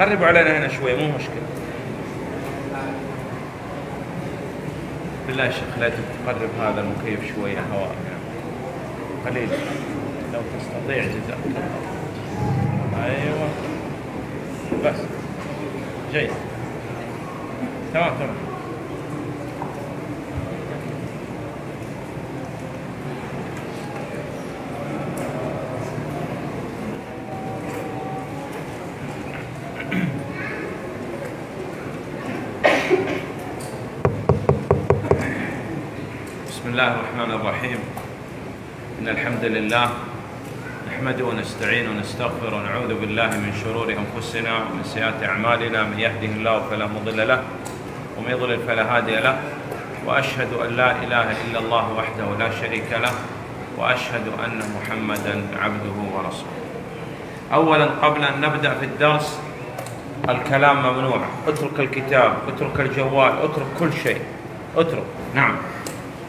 قربوا علينا هنا شوي مو مشكلة. بالله يا شيخ لا تقرب هذا المكيف شوية هواء قليل لو تستطيع جزاك الله. أيوه بس جيد تمام تمام. بسم الله الرحمن الرحيم. إن الحمد لله نحمده ونستعين ونستغفر ونعوذ بالله من شرور أنفسنا ومن سيئات أعمالنا، من يهده الله فلا مضل له ومن يضلل فلا هادي له، وأشهد أن لا إله إلا الله وحده لا شريك له، وأشهد أن محمدا عبده ورسوله. أولا قبل أن نبدأ في الدرس، الكلام ممنوع، اترك الكتاب، اترك الجوال، اترك كل شيء، اترك. نعم.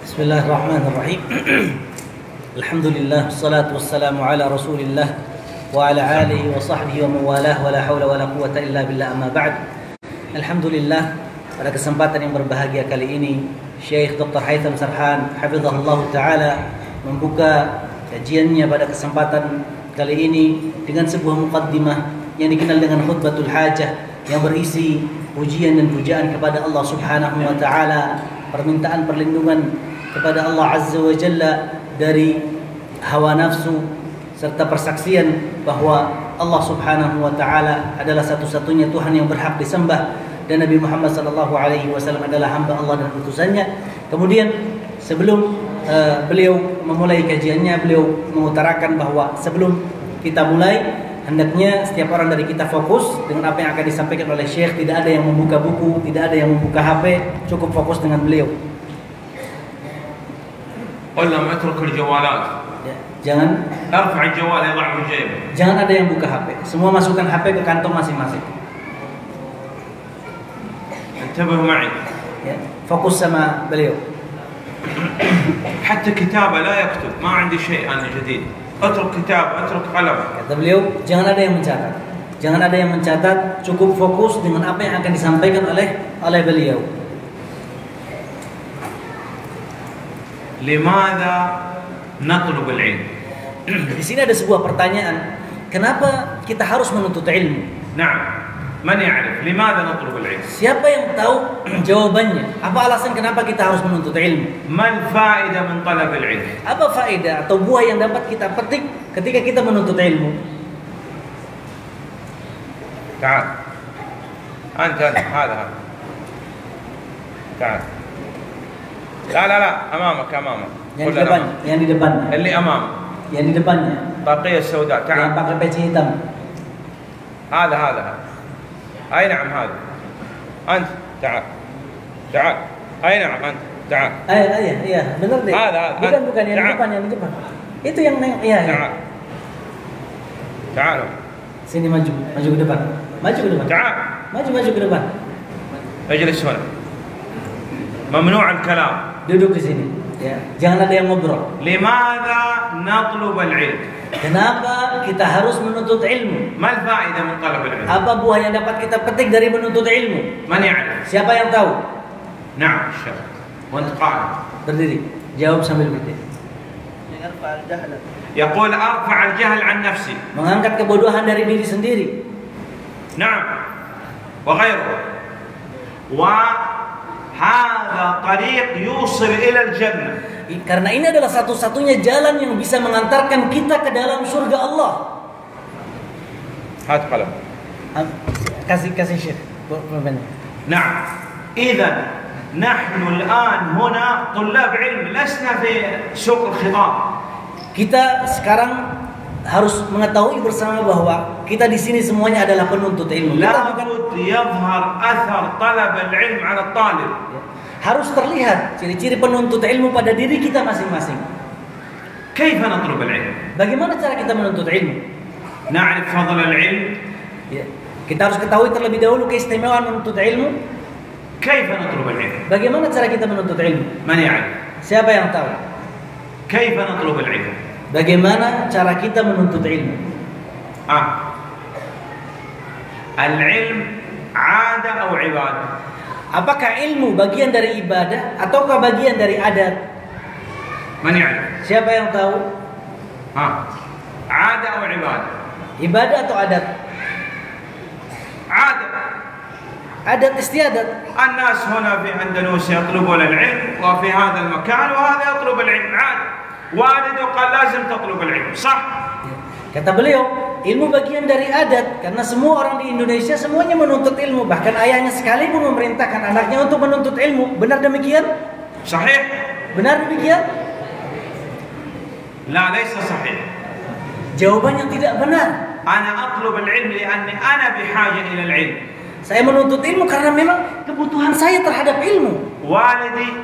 Bismillahirrahmanirrahim. Alhamdulillah wassalatu wassalamu ala Rasulillah wa ala alihi wa sahbihi wa mawalah wa la haula wa la quwwata illa billah, amma ba'd. Alhamdulillah, pada kesempatan yang berbahagia kali ini Syekh Dr. Haytham Sarhan hafizahullahu taala membuka kajiannya pada kesempatan kali ini dengan sebuah muqaddimah yang dikenal dengan khutbatul hajah, yang berisi pujian dan pujaan kepada Allah Subhanahu wa taala, permintaan perlindungan kepada Allah Azza wa Jalla dari hawa nafsu, serta persaksian bahwa Allah Subhanahu wa taala adalah satu-satunya Tuhan yang berhak disembah, dan Nabi Muhammad sallallahu alaihi wasallam adalah hamba Allah dan utusannya. Kemudian sebelum beliau memulai kajiannya, beliau mengutarakan bahwa sebelum kita mulai hendaknya setiap orang dari kita fokus dengan apa yang akan disampaikan oleh Syekh. Tidak ada yang membuka buku, tidak ada yang membuka HP, cukup fokus dengan beliau. Jangan ada yang buka HP, semua masukkan HP ke kantong masing-masing. Ya, fokus sama beliau. Hatta kitab la yaktub, ma 'indi syai'an jadid. Atruk kitab, atruk qalam. Kata beliau, jangan ada yang mencatat. Jangan ada yang mencatat, cukup fokus dengan apa yang akan disampaikan oleh beliau. Limadha natlub al-'ilm? Di sini ada sebuah pertanyaan, kenapa kita harus menuntut ilmu? Na'am. Man ya'rif limadha natlub al-'ilm? Siapa yang tahu jawabannya? Apa alasan kenapa kita harus menuntut ilmu? Man fa'idah min talab al-'ilm? Apa faedah atau buah yang dapat kita petik ketika kita menuntut ilmu? Ta'al. Anta. Ta'al. La. Amamak. Yang di depannya. Yang di amam. Yang di depannya. Baqiyah sauda. Ta'al. Yang pakai peci hitam. Hada. أي نعم هذا أنت تعال أي نعم أنت تعال أي benar deh bukan yang depan itu yang iya تعال sini maju ke depan تعال maju ke depan اجلس هنا ممنوع الكلام duduk di sini ya jangan ada yang ngobrol. لماذا نطلب العلم? Kenapa kita harus menuntut ilmu? Mal fa'idah min talab al-'ilm? Apa buah yang dapat kita petik dari menuntut ilmu? Man ya'lam? Siapa yang tahu? Na'am, syekh. Wa anta qa'id. Berdiri. Jawab sambil berdiri. Yaqul arfa' al-jahl 'an nafsi. Mengangkat kebodohan dari diri sendiri. Na'am. Wa ghairuhu. Wa hadha tariq yusil ila al-jannah. Karena ini adalah satu-satunya jalan yang bisa mengantarkan kita ke dalam surga Allah. Hat qalam. Kasih syekh. Nah, idzan nahnu al-an huna tullab ilm, lasna fi suq al-khitab. Kita sekarang harus mengetahui bersama bahwa kita di sini semuanya adalah penuntut ilmu. La bud yadhhar athar talab al-ilm 'ala at-talib. Harus terlihat ciri-ciri penuntut ilmu pada diri kita masing-masing. Kaifa natlub al-'ilm? Bagaimana cara kita menuntut ilmu? Na'rif fadl al-'ilm. Ya. Kita harus ketahui terlebih dahulu keistimewaan menuntut ilmu. Kaifa natlub al-'ilm? Bagaimana cara kita menuntut ilmu? Man ya'lam? Siapa yang tahu? Kaifa natlub al-'ilm? Bagaimana cara kita menuntut ilmu? Al-ilm 'ada atau ibadah? Apakah ilmu bagian dari ibadah ataukah bagian dari adat? Man ya'lam? Siapa yang tahu? Ha. 'Ada atau ibadah? Ibadah atau adat? 'Ada. Adat istiadat. An-nas huna fi Andalus yatlubun al-'ilm wa fi hadha al-makan wa hadha yatlub al-'ilm. Walidu qala lazim tatlub al-'ilm. Sah? Kata beliau, ilmu bagian dari adat, karena semua orang di Indonesia semuanya menuntut ilmu, bahkan ayahnya sekalipun memerintahkan anaknya untuk menuntut ilmu. Benar demikian? Sahih. Benar demikian? La, laisa sahih. Jawabannya tidak benar. Ana atlub al-'ilm li'anni ana bihaja ila al-'ilm. Saya menuntut ilmu karena memang kebutuhan saya terhadap ilmu. Walidi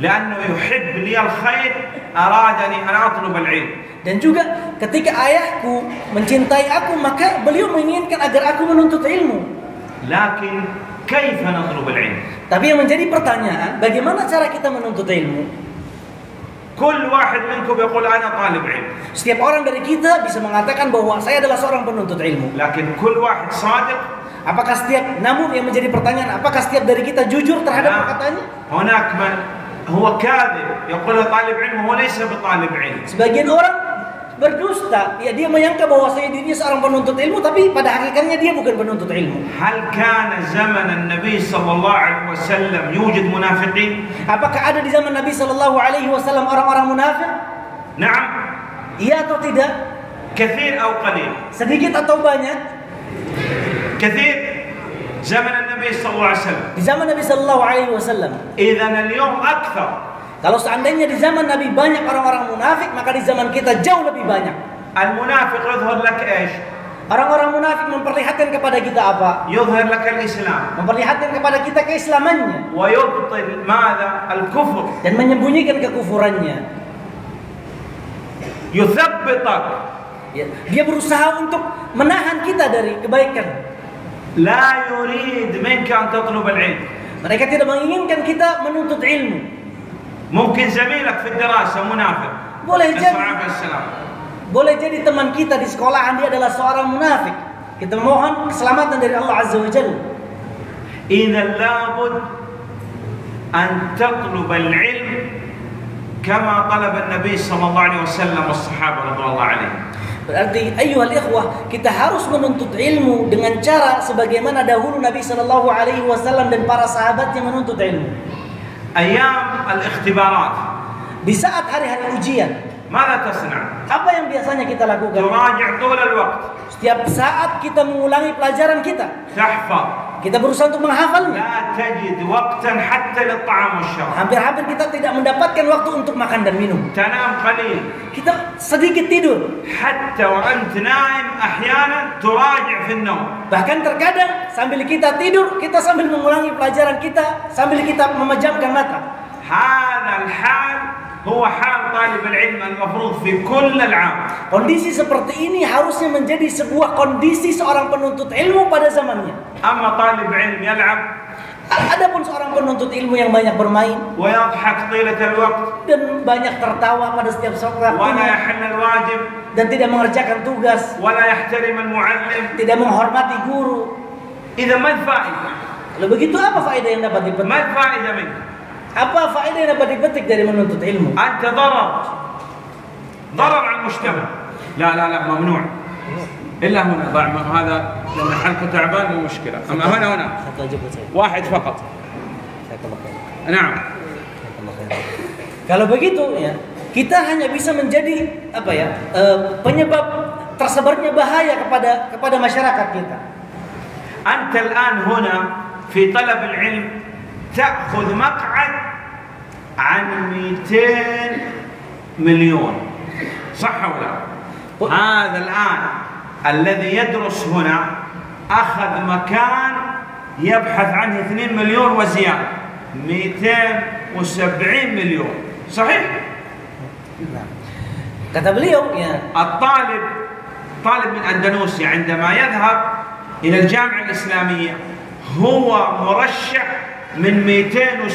li'annu yuhib li al-khair aradani ana atlub al-'ilm. Dan juga ketika ayahku mencintai aku, maka beliau menginginkan agar aku menuntut ilmu. Lakin kaifa natlubul ilm? Tapi yang menjadi pertanyaan, bagaimana cara kita menuntut ilmu? Kull wahid minkum yaqul ana talib ilm. Setiap orang dari kita bisa mengatakan bahwa saya adalah seorang penuntut ilmu. Lakin kull wahid shadiq? Apakah setiap, namun yang menjadi pertanyaan, apakah setiap dari kita jujur terhadap perkataannya? Hunak man huwa kadhib yaqul talib ilm huwa laysa bi talib ilm. Sebagian orang berdusta, ya, dia menyangka bahwa dirinya seorang penuntut ilmu, tapi pada hakikatnya dia bukan penuntut ilmu. Hal kana zaman Nabi sallallahu alaihi wasallam yujud munafiqin? Apakah ada di zaman Nabi sallallahu alaihi wasallam orang-orang munafik? Naam. Iya atau tidak? Katsir atau qalil? Sedikit atau banyak? Katsir. Zaman Nabi sallallahu alaihi wasallam. Di zaman Nabi sallallahu alaihi wasallam. Idzan al-yawm akthar. Kalau seandainya di zaman Nabi banyak orang-orang munafik, maka di zaman kita jauh lebih banyak. Al-munafiq yuzhar lak ish? Orang-orang munafik memperlihatkan kepada kita apa? Yuzhar lak al-Islam. Memperlihatkan kepada kita keislamannya. Wa yubtil madza al-kufr. Dan menyembunyikan kekufurannya. Yuthabbitak. Dia berusaha untuk menahan kita dari kebaikan. La yurid minka an tatlub al-'ilm. Mereka tidak menginginkan kita menuntut ilmu. Mungkin zamilak fi dirasa munafiq. Boleh jadi teman kita di sekolahan dia adalah seorang munafik. Kita mohon keselamatan dari Allah Azza wa Jalla. Idza labud an tatlub al-'ilm kama talaba an-nabi sallallahu alaihi wasallam as-sahaba radhiyallahu anhum. Berarti ayyuhal ikhwah, kita harus menuntut ilmu dengan cara sebagaimana dahulu Nabi sallallahu alaihi wasallam dan para sahabatnya menuntut ilmu. Ayam al-ikhtibarat, di saat hari-hari ujian, apa yang biasanya kita lakukan? Setiap saat kita mengulangi pelajaran kita. Kita berusaha untuk menghafalnya. Hampir-hampir kita tidak mendapatkan waktu untuk makan dan minum. Kita sedikit tidur. Bahkan terkadang sambil kita tidur, kita sambil mengulangi pelajaran kita, sambil kita memejamkan mata. Kondisi seperti ini harusnya menjadi sebuah kondisi seorang penuntut ilmu pada zamannya. Adapun seorang penuntut ilmu yang banyak bermain dan banyak tertawa pada setiap waktu dan tidak mengerjakan tugas, tidak menghormati guru, lalu begitu apa faedah yang dapat dipetik? Apa faedah yang dapat dipetik dari menuntut ilmu? Anta darar. Darar al mujtama. La, mamnu'. Illa huna. Hada lama halqa ta'ban wa mushkila. Amma huna. Wahid faqat. Naam. Kalau begitu ya, kita hanya bisa menjadi apa ya? Penyebab tersebarnya bahaya kepada masyarakat kita. Anta al-an huna fi talab al-'ilm تأخذ مقعد عن 200 مليون صح ولا هذا الآن الذي يدرس هنا أخذ مكان يبحث عنه 2 مليون وزيادة 270 مليون صحيح؟ كتب اليوم الطالب من أندلسيا عندما يذهب إلى الجامعة الإسلامية هو مرشح من 270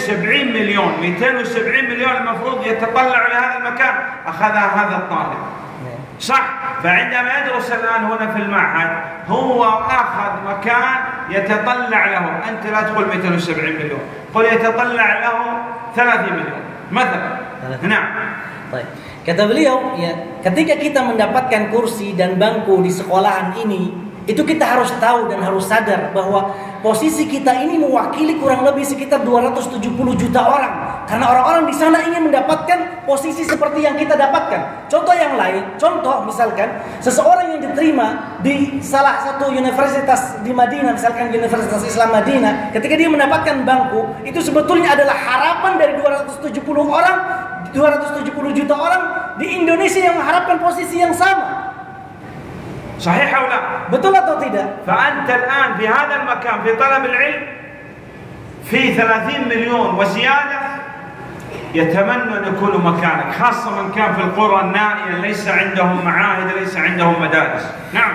مليون 270 مليون المفروض يتطلع لهذا المكان أخذها هذا الطالب صح. فعندما يدرس الآن هنا في المعهد هو أخذ مكان يتطلع له، أنت لا تقول 270 مليون، قل يتطلع له 30 مليون مثلا. نعم. طيب. Kata beliau, ya, ketika kita mendapatkan kursi dan bangku di sekolahan ini, itu kita harus tahu dan harus sadar bahwa posisi kita ini mewakili kurang lebih sekitar 270 juta orang. Karena orang-orang di sana ingin mendapatkan posisi seperti yang kita dapatkan. Contoh yang lain, contoh misalkan seseorang yang diterima di salah satu universitas di Madinah, misalkan Universitas Islam Madinah, ketika dia mendapatkan bangku, itu sebetulnya adalah harapan dari 270 juta orang di Indonesia yang mengharapkan posisi yang sama. Sahih atau tidak? Betul atau tidak? فأنت الآن في هذا المكان في طلب العلم في 30 مليون وزيادة يتمنى أن يكونوا مكانك، خاصة من كان في القرى النائية ليس عندهم معاهد ليس عندهم مدارس. نعم.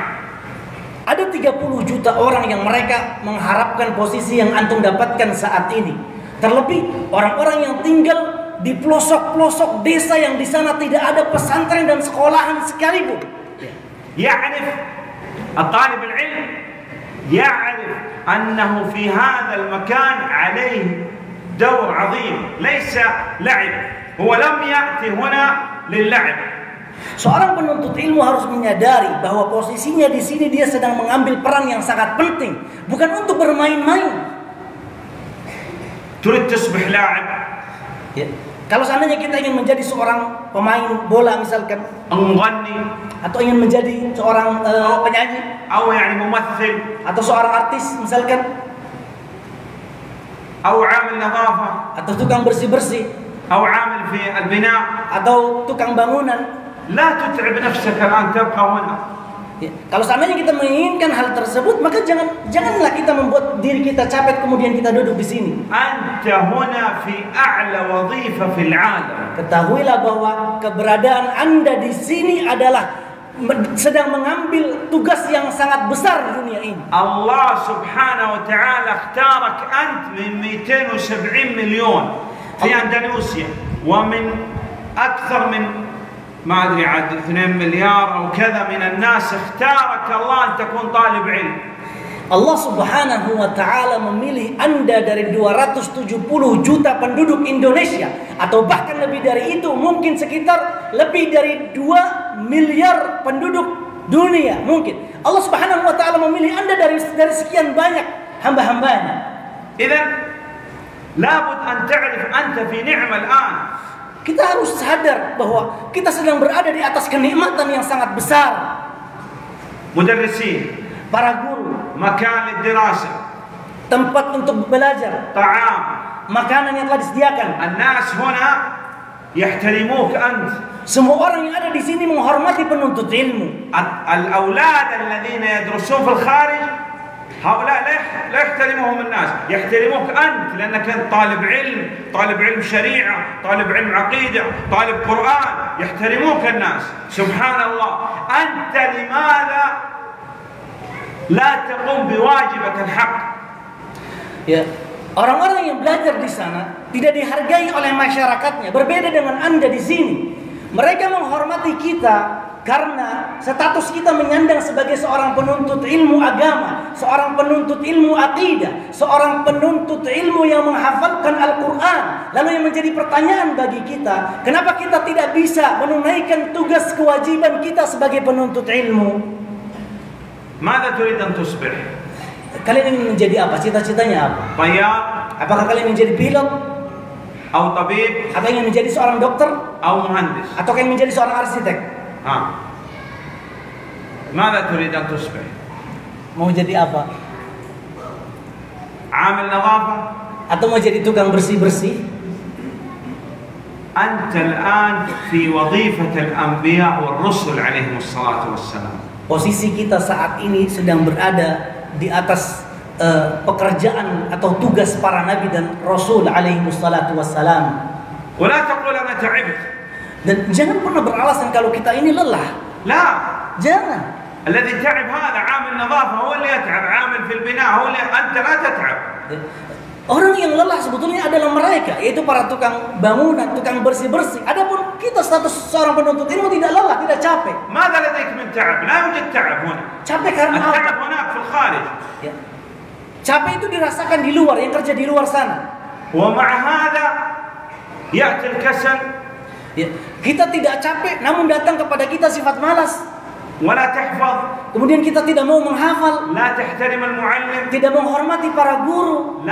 Ada 30 juta orang yang mereka mengharapkan posisi yang antum dapatkan saat ini. Terlebih orang-orang yang tinggal di pelosok-pelosok desa yang di sana tidak ada pesantren dan sekolahan sekalipun. Ya'rif al-talib al-ilm ya'rif annahu fi hadha al-makan alayhi daur 'azim, laysa la'ib. Huwa lam ya'ti huna lil-la'ib. Seorang penuntut ilmu harus menyadari bahwa posisinya di sini dia sedang mengambil peran yang sangat penting, bukan untuk bermain-main. Turid tusbih la'ib. Ya. Kalau seandainya kita ingin menjadi seorang pemain bola misalkan, atau ingin menjadi seorang penyanyi, atau seorang artis misalkan, atau tukang bersih-bersih, atau tukang bangunan, ya. Kalau seandainya kita menginginkan hal tersebut, maka janganlah kita membuat diri kita capek kemudian kita duduk di sini. Anta huna fi a'la wadhifa fil 'alam. Ketahuilah bahwa keberadaan Anda di sini adalah sedang mengambil tugas yang sangat besar di dunia ini. Allah Subhanahu wa ta'ala ikhtarak ant min 270 milyon di Andalusia wa min akthar min ما أدري عاد 2 مليار أو كذا من الناس اختارك الله أن تكون طالب علم. Allah Subhanahu wa ta'ala memilih Anda dari 270 juta penduduk Indonesia, atau bahkan lebih dari itu, mungkin sekitar lebih dari 2 miliar penduduk dunia mungkin. Allah Subhanahu wa ta'ala memilih Anda dari sekian banyak hamba-hambanya. إذن لابد أن تعرف أنت في نعمة الآن. Kita harus sadar bahwa kita sedang berada di atas kenikmatan yang sangat besar. Mudarrisin, para guru, makan dirasa, tempat untuk belajar, ta'am, makanan yang telah disediakan. An-nas huna yahtarimuk ant. Semua orang yang ada di sini menghormati penuntut ilmu. Al-aulad alladziina yadrusun fil kharij, haula la yahtarimuhum an-nas, yahtarimuk ant lanaka talib ilm. طالب علم شريعة، طالب علم عقيدة، طالب قرآن، يحترموك الناس. سبحان الله، أنت لماذا لا تقوم بواجبك الحق؟ Ya, orang-orang yang belajar di sana tidak dihargai oleh masyarakatnya. Berbeda dengan Anda di sini. Mereka menghormati kita karena status kita menyandang sebagai seorang penuntut ilmu agama, seorang penuntut ilmu aqidah, seorang penuntut ilmu yang menghafalkan Al-Qur'an. Lalu yang menjadi pertanyaan bagi kita, kenapa kita tidak bisa menunaikan tugas kewajiban kita sebagai penuntut ilmu? Mada turid an tusbih? Kalian ingin menjadi apa? Cita-citanya apa? Pilot? Apakah kalian menjadi pilot? Atau tabib? Atau ingin menjadi seorang dokter? Atau muhandis? Atau ingin menjadi seorang arsitek? ماذا تريد أن تصبح؟ mau jadi apa? عامل نظافة؟ atau mau jadi tukang bersih-bersih? أنت الآن في وظيفة الأنبياء والرسل عليهم الصلاة والسلام. Posisi kita saat ini sedang berada di atas pekerjaan atau tugas para nabi dan rasul عليهم الصلاة والسلام. ولا تقول أنا تعبت. Dan jangan pernah beralasan kalau kita ini lelah. La, jangan. Alladhi ta'ib hadha 'amil nadhafa huwa alladhi yat'ab, 'amil fil bina' huwa alladhi anta la tat'ab. Orang yang lelah sebetulnya adalah mereka, yaitu para tukang bangunan, tukang bersih-bersih. Adapun kita status seorang penuntut ilmu tidak lelah, tidak capek. Capek karena apa? Ya. Capek itu dirasakan di luar, yang kerja di luar sana. Ya. Kita tidak capek, namun datang kepada kita sifat malas. Kemudian kita tidak mau menghafal, tidak menghormati para guru,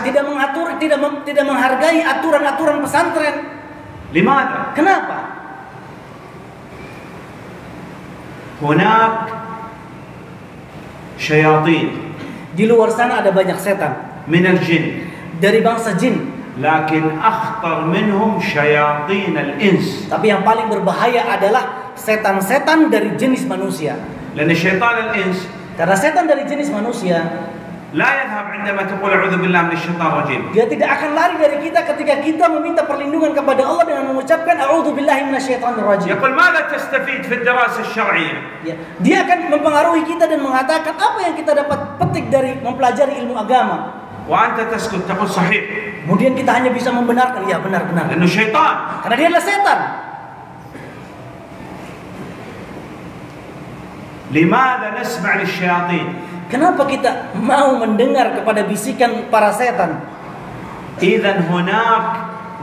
tidak mengatur, tidak menghargai aturan-aturan pesantren. Kenapa? Di luar sana ada banyak setan dari bangsa jin. Tapi yang paling berbahaya adalah setan-setan dari jenis manusia. Karena setan dari jenis manusia dia tidak akan lari dari kita ketika kita meminta perlindungan kepada Allah dengan mengucapkan a'udzubillahi minasyaitonirrajim. Dia akan mempengaruhi kita dan mengatakan apa yang kita dapat petik dari mempelajari ilmu agama. Kemudian kita hanya bisa membenarkan, ya benar-benar. Karena dia adalah setan. Kenapa kita mau mendengar kepada bisikan para setan?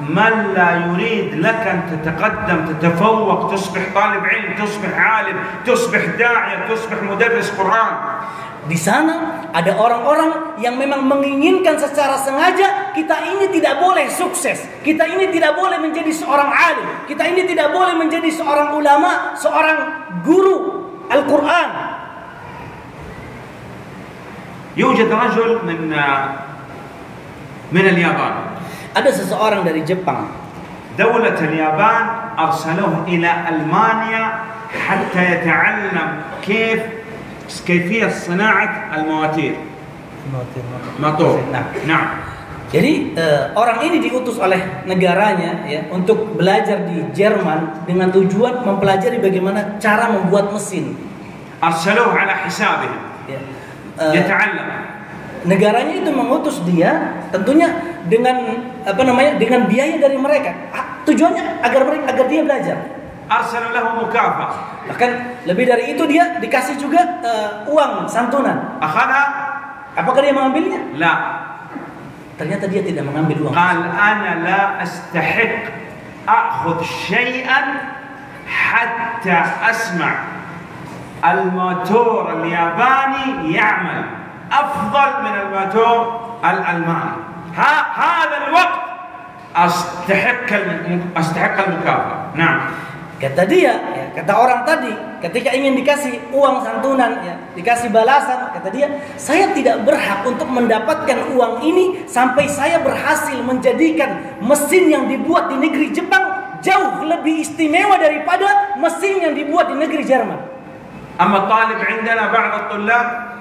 Man la yurid lak an tataqaddam tatafawwaq tusbih talib ilm tusbih alim tusbih da'i tusbih mudarris Quran. Di sana ada orang-orang yang memang menginginkan secara sengaja kita ini tidak boleh sukses, kita ini tidak boleh menjadi seorang alim, kita ini tidak boleh menjadi seorang ulama, seorang guru Al-Qur'an. Yujad rajul min al-Yaban. Ada seseorang dari Jepang. Daulat al-Yaban arsaluhu ila Almania hatta yata'allam kayfiyah sana'at al-mawatir. Matur. Nah. Jadi orang ini diutus oleh negaranya ya untuk belajar di Jerman dengan tujuan mempelajari bagaimana cara membuat mesin. Arsaluhu ala hisabihi. Yata'allam. Negaranya itu mengutus dia tentunya dengan apa namanya dengan biaya dari mereka, tujuannya agar dia belajar. Arsalallahu mukafah, bahkan lebih dari itu dia dikasih juga uang santunan. Apakah dia mengambilnya? La, ternyata dia tidak mengambil uang. Qal ana la astahiq akhudh syai'an hatta asma' al-motor al-Yabani ya'mal أفضل من الماتور الألماني. هذا الوقت أستحق المكافأة. نعم. Kata dia, ya, kata orang tadi, ketika ingin dikasih uang santunan, ya, dikasih balasan, kata dia, saya tidak berhak untuk mendapatkan uang ini sampai saya berhasil menjadikan mesin yang dibuat di negeri Jepang jauh lebih istimewa daripada mesin yang dibuat di negeri Jerman. Amma talib عندنا بعض الطلاب.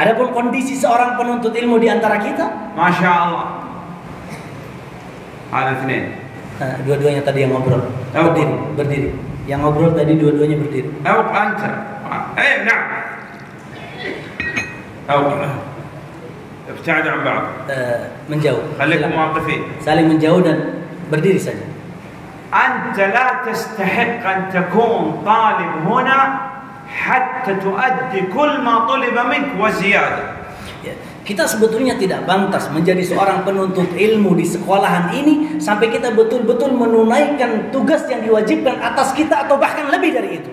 Adapun kondisi seorang penuntut ilmu di antara kita, masya Allah, dua-duanya tadi yang ngobrol, berdiri, yang ngobrol tadi dua-duanya berdiri. Menjauh, saling menjauh dan berdiri saja. Anta la tastahiq an takun talib huna. Kita sebetulnya tidak pantas menjadi seorang penuntut ilmu di sekolahan ini sampai kita betul-betul menunaikan tugas yang diwajibkan atas kita atau bahkan lebih dari itu.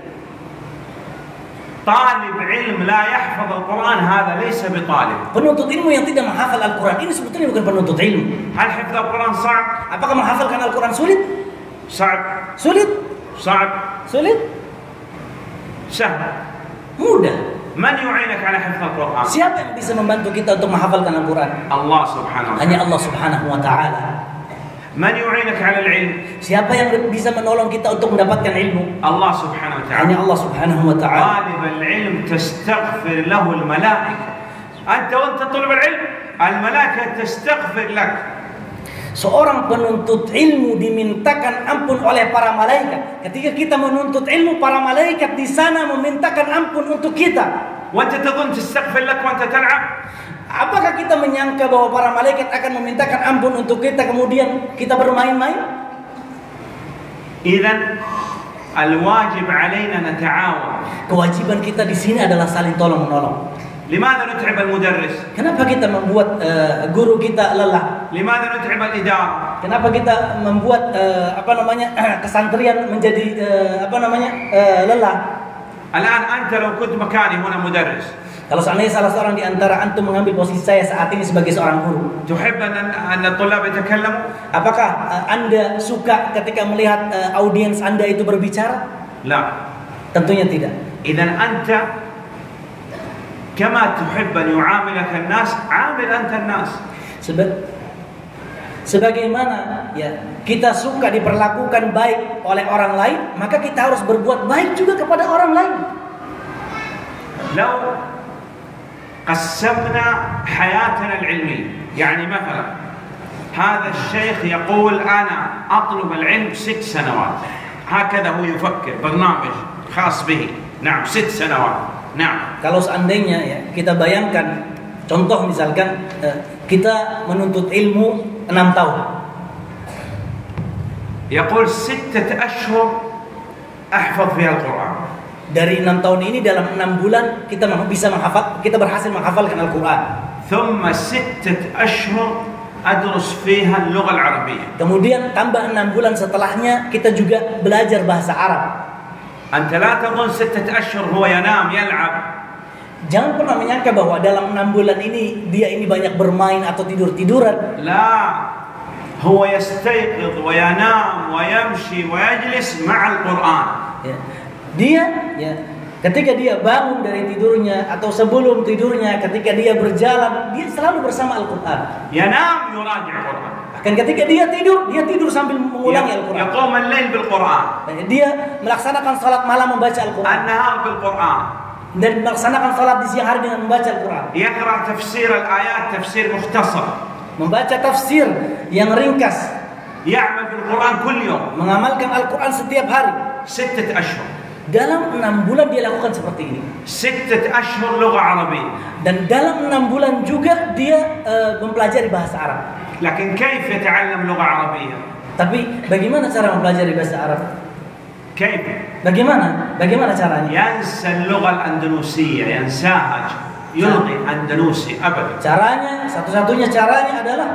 Penuntut ilmu yang tidak menghafal Al-Quran ini sebetulnya bukan penuntut ilmu. Apakah menghafalkan Al-Quran sulit? Sulit? Mudah. Siapa yang bisa membantu kita untuk menghafalkan Al-Quran? Allah subhanahu wa ta'ala. Hanya Allah subhanahu wa ta'ala. Siapa yang bisa menolong kita untuk mendapatkan ilmu? Allah subhanahu wa ta'ala. Hanya Allah subhanahu wa ta'ala. Seorang penuntut ilmu dimintakan ampun oleh para malaikat. Ketika kita menuntut ilmu, para malaikat di sana memintakan ampun untuk kita. Apakah kita menyangka bahwa para malaikat akan memintakan ampun untuk kita kemudian kita bermain-main? Idzan al-wajib alaina nata'awun. Kewajiban kita di sini adalah saling tolong menolong. Limadha nut'ib al-mudarris? Kenapa kita membuat guru kita lelah? Limadha nut'ib al-idara? Kenapa kita membuat kesantrian menjadi lelah? Al'an anta law kunta makani huna mudarris. Kalau seandainya salah seorang di antara antum mengambil posisi saya saat ini sebagai seorang guru, apakah Anda suka ketika melihat audiens Anda itu berbicara? La. Tentunya tidak. Idzan anta kama tuhibbu an yu'amilaka an-nas, 'amil anta an-nas. Sebagaimana ya kita suka diperlakukan baik oleh orang lain, maka kita harus berbuat baik juga kepada orang lain. Law قسمنا حياتنا العلمية يعني مثلا هذا الشيخ يقول أنا أطلب العلم 6 سنوات هكذا هو يفكر برنامج خاص به نعم 6 سنوات نعم. Kalau seandainya ya kita bayangkan contoh misalkan kita menuntut ilmu 6 tahun. يقول 6 أشهر أحفظ فيها القرآن. Dari 6 tahun ini dalam 6 bulan kita bisa menghafal, kita berhasil menghafalkan Al-Qur'an. Thumma 6 ashhur adrus fiha al-lugha al-arabiyyah. Kemudian tambah 6 bulan setelahnya kita juga belajar bahasa Arab. Anta la tadhun 6 ashhur huwa yanam yal'ab. Jangan pernah menyangka bahwa dalam 6 bulan ini dia ini banyak bermain atau tidur-tiduran. La. Huwa yastayqidh wa yanam wa yamshi wa yajlis ma'a al-Qur'an. Dia ya ketika dia bangun dari tidurnya atau sebelum tidurnya ketika dia berjalan dia selalu bersama Al-Qur'an. Ya nam yuraji Al-Qur'an. Bahkan ketika dia tidur sambil mengulangi Al-Qur'an. Yaqum al-lail bil Qur'an. Dia melaksanakan salat malam membaca Al-Qur'an. An-nahar bil Qur'an. Dan melaksanakan salat di siang hari dengan membaca Al-Qur'an. Yaqra tafsir al-ayat tafsir mukhtasar. Membaca tafsir yang ringkas. Ya'mal bil Qur'an kull yawm. Mengamalkan Al-Qur'an setiap hari. 6 ashhur. Dalam 6 bulan dia lakukan seperti ini. 6 ashhur lugha Arabiyah. Dan dalam 6 bulan juga dia mempelajari bahasa Arab. Lakin kayf yata'allam lugha Arabiyah? Tapi bagaimana cara mempelajari bahasa Arab? Kayf? Bagaimana? Bagaimana caranya? Yansa al-lugha al-Andalusiyah, yansahaj, yulghi Andalusi abad. Caranya, satu-satunya caranya adalah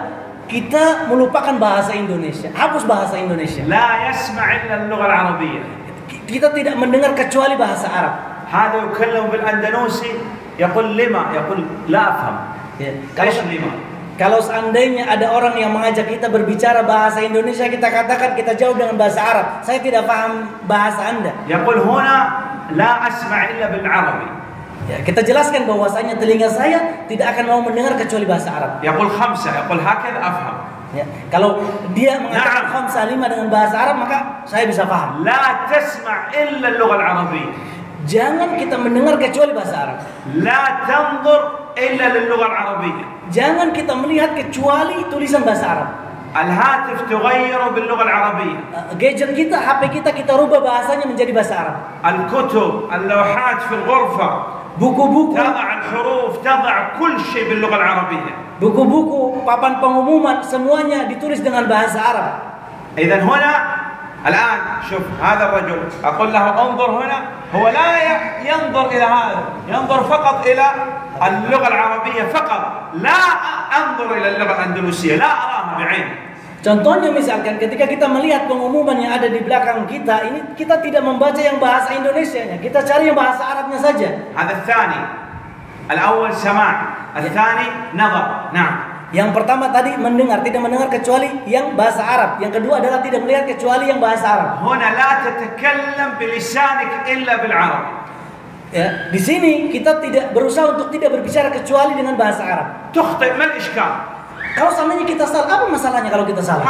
kita melupakan bahasa Indonesia, hapus bahasa Indonesia. La yasma' illa al-lugha al-Arabiyah. Kita tidak mendengar kecuali bahasa Arab. Hada yukallam bil Andalusi yaqul lima yaqul la afham. Kalau seandainya ada orang yang mengajak kita berbicara bahasa Indonesia, kita katakan kita jauh dengan bahasa Arab. Saya tidak paham bahasa Anda. Yaqul huna la asma' illa bil Arabi. Ya, kita jelaskan bahwasanya telinga saya tidak akan mau mendengar kecuali bahasa Arab. Yaqul khamsa yaqul hakad afham. Ya, kalau dia mengatakan khamsah 5 dengan bahasa Arab maka saya bisa paham. La tasma' illa al-lugha al-arabiyyah. Jangan kita mendengar kecuali bahasa Arab. La tanzur illa lil-lugha al-arabiyyah. Jangan kita melihat kecuali tulisan bahasa Arab. Al-hatif tughayyaru bil-lugha al-arabiyyah. Gadget kita, HP kita, kita rubah bahasanya menjadi bahasa Arab. Al-kutub, al-lawhat fil ghurfah. Buku-buku buku-buku, papan pengumuman semuanya ditulis dengan bahasa Arab. Idzan huna al'an syuf hadha ar-rajul aqul lahu anzur huna huwa la yanzur ila hadha yanzur faqat ila al-lugha al-arabiyyah faqat la anzur ila al-lugha al-andalusiyyah la araha bi'aini. Contohnya misalkan ketika kita melihat pengumuman yang ada di belakang kita, ini kita tidak membaca yang bahasa Indonesianya, kita cari yang bahasa Arabnya saja. Al-Thani, al-awwal sama', al-thani nazar. Nah, yang pertama tadi mendengar, tidak mendengar kecuali yang bahasa Arab. Yang kedua adalah tidak melihat kecuali yang bahasa Arab. Huna la tatakallam bilisanik illa bil Arab. Ya, di sini kita tidak berusaha untuk tidak berbicara kecuali dengan bahasa Arab. Tukhti' mal ishkal. Kalau seandainya kita salah, apa masalahnya kalau kita salah?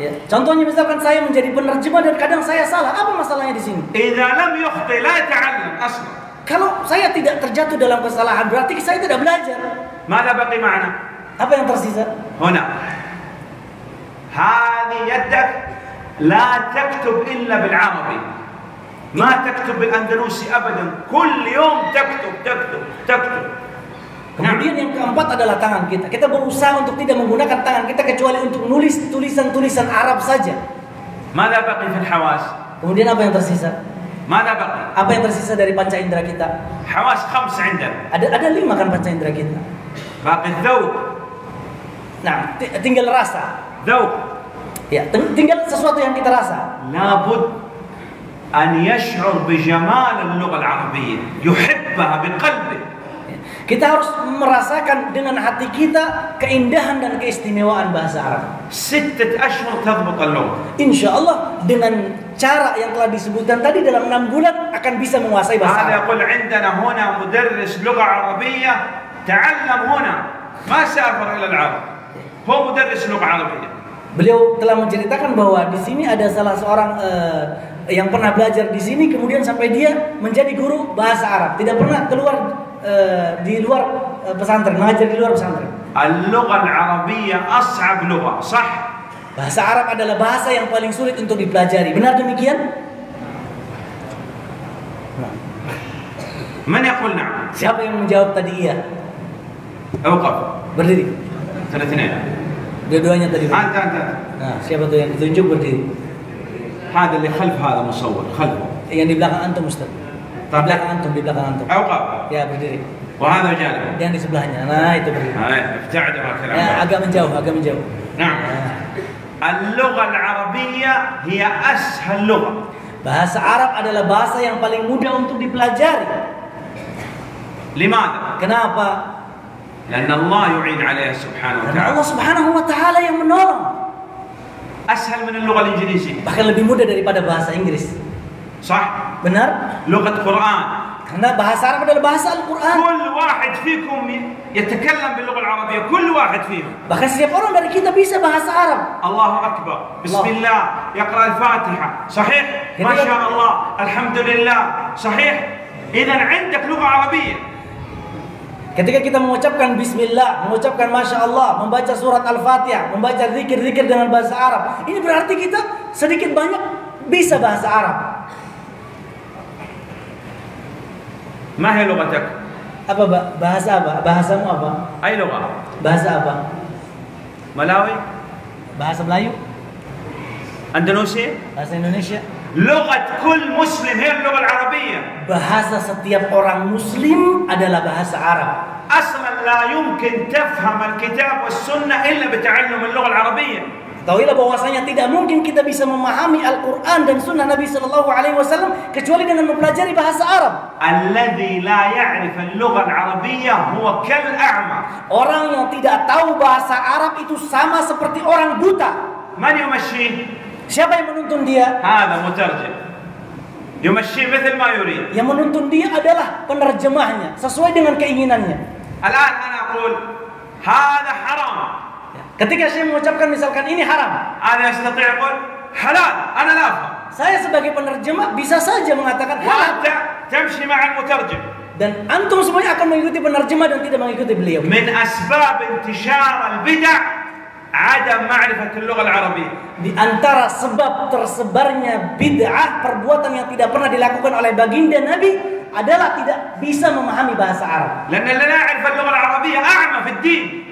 Ya, contohnya misalkan saya menjadi penerjemah dan kadang saya salah, apa masalahnya di sini? Kalau saya tidak terjatuh dalam kesalahan, berarti saya tidak belajar. Apa yang tersisa? Kemudian yang keempat adalah tangan kita. Kita berusaha untuk tidak menggunakan tangan kita kecuali untuk nulis tulisan-tulisan Arab saja. Mada baqi fil hawas? Kemudian apa yang tersisa? Mada baqi? Apa yang tersisa dari panca indera kita? Hawas khams 'indana. Ada 5 kan panca indera kita. Baqi dzauq. Nah, tinggal rasa. Dzauq. Ya, tinggal sesuatu yang kita rasa. Labud an yash'ur bi jamal al-lughah al-'arabiyyah, yuhibbaha bi qalbi. Kita harus merasakan dengan hati kita keindahan dan keistimewaan bahasa Arab. 6 ashhur tadbut al-lughah. Insyaallah dengan cara yang telah disebutkan tadi dalam 6 bulan akan bisa menguasai bahasa Arab. Ada عندنا هنا مدرس لغة عربية تعلم هنا ما سافر إلى العرب. هو مدرس لغة عربية. Beliau telah menceritakan bahwa di sini ada salah seorang yang pernah belajar di sini, kemudian sampai dia menjadi guru bahasa Arab, tidak pernah keluar di luar pesantren, mengajar di luar pesantren. Al-lughah al-arabiyyah as'ab lughah, sah? Bahasa Arab adalah bahasa yang paling sulit untuk dipelajari. Benar demikian? Man yaqul na'am? Siapa yang menjawab tadi iya? Awqaf. Berdiri. Dua-duanya tadi. Nah, siapa tuh yang ditunjuk berdiri? هذا اللي خلف هذا مصور خلفه يعني بلاغه انتم مستقبل طب لا انتم ببلاغه انتم اوقف يا بردري وهذا جانب يعني sebelahnya انا itu berdiri ابتعد هكذا يا اقا من جوه اقا من جوه نعم اللغه العربيه هي اسهل لغه bahasa Arab adalah bahasa yang paling mudah untuk dipelajari. لماذا؟ kenapa? لأن الله يعين عليها سبحانه وتعالى. Allah Subhanahu wa taala yang menolong. Ashal min al-lughah al-inggrisiyah. Bahkan lebih mudah daripada bahasa Inggris. Sah? Benar? Lughah Quran. Karena bahasa Arab adalah bahasa Al-Qur'an. Kull wahid fikum yatakallam bil lughah al-arabiyyah. Kull wahid fikum. Bahkan setiap orang dari kita bisa bahasa Arab. Allahu akbar. Bismillah. Yaqra al-Fatihah. Sahih? Masya Allah. Alhamdulillah. Sahih? Idzan 'indak lughah arabiyyah. Ketika kita mengucapkan bismillah, mengucapkan masya Allah, membaca surat Al-Fatihah, membaca zikir-zikir dengan bahasa Arab, ini berarti kita sedikit banyak bisa bahasa Arab. Maha lugatak. Apa bahasa apa? Bahasamu apa? Ai lughah. Bahasa apa? Malawi. Bahasa Melayu. Andalusia. Bahasa Indonesia. Lugat kul muslim hiya al-lughah al-arabiyyah. Bahasa setiap orang muslim adalah bahasa Arab. Aslan la yumkin tafham al-kitab was-sunnah illa bi ta'allum al-lughah al-arabiyyah. Ketahuilah bahwasanya tidak mungkin kita bisa memahami Al-Qur'an dan sunnah Nabi sallallahu alaihi wasallam kecuali dengan mempelajari bahasa Arab. Alladzi la ya'rif al-lughah al-arabiyyah huwa kal-a'ma. Orang yang tidak tahu bahasa Arab itu sama seperti orang buta. Man yumashih? Siapa yang menuntun dia? Hada mutarjim. Yumashih mithl ma yurid. Yang menuntun dia adalah penerjemahnya sesuai dengan keinginannya. Al-an ana aqul hada haram. Ketika saya mengucapkan misalkan ini haram, ana astati' aqul halal. Ana la afham. Saya sebagai penerjemah bisa saja mengatakan halal. Tamshi ma'al mutarjim. Dan antum semuanya akan mengikuti penerjemah dan tidak mengikuti beliau. Min asbab intishar al-bid'ah ada ma'rifatul lughah al-arabiyyah. Di antara sebab tersebarnya bid'ah, perbuatan yang tidak pernah dilakukan oleh baginda Nabi adalah tidak bisa memahami bahasa Arab.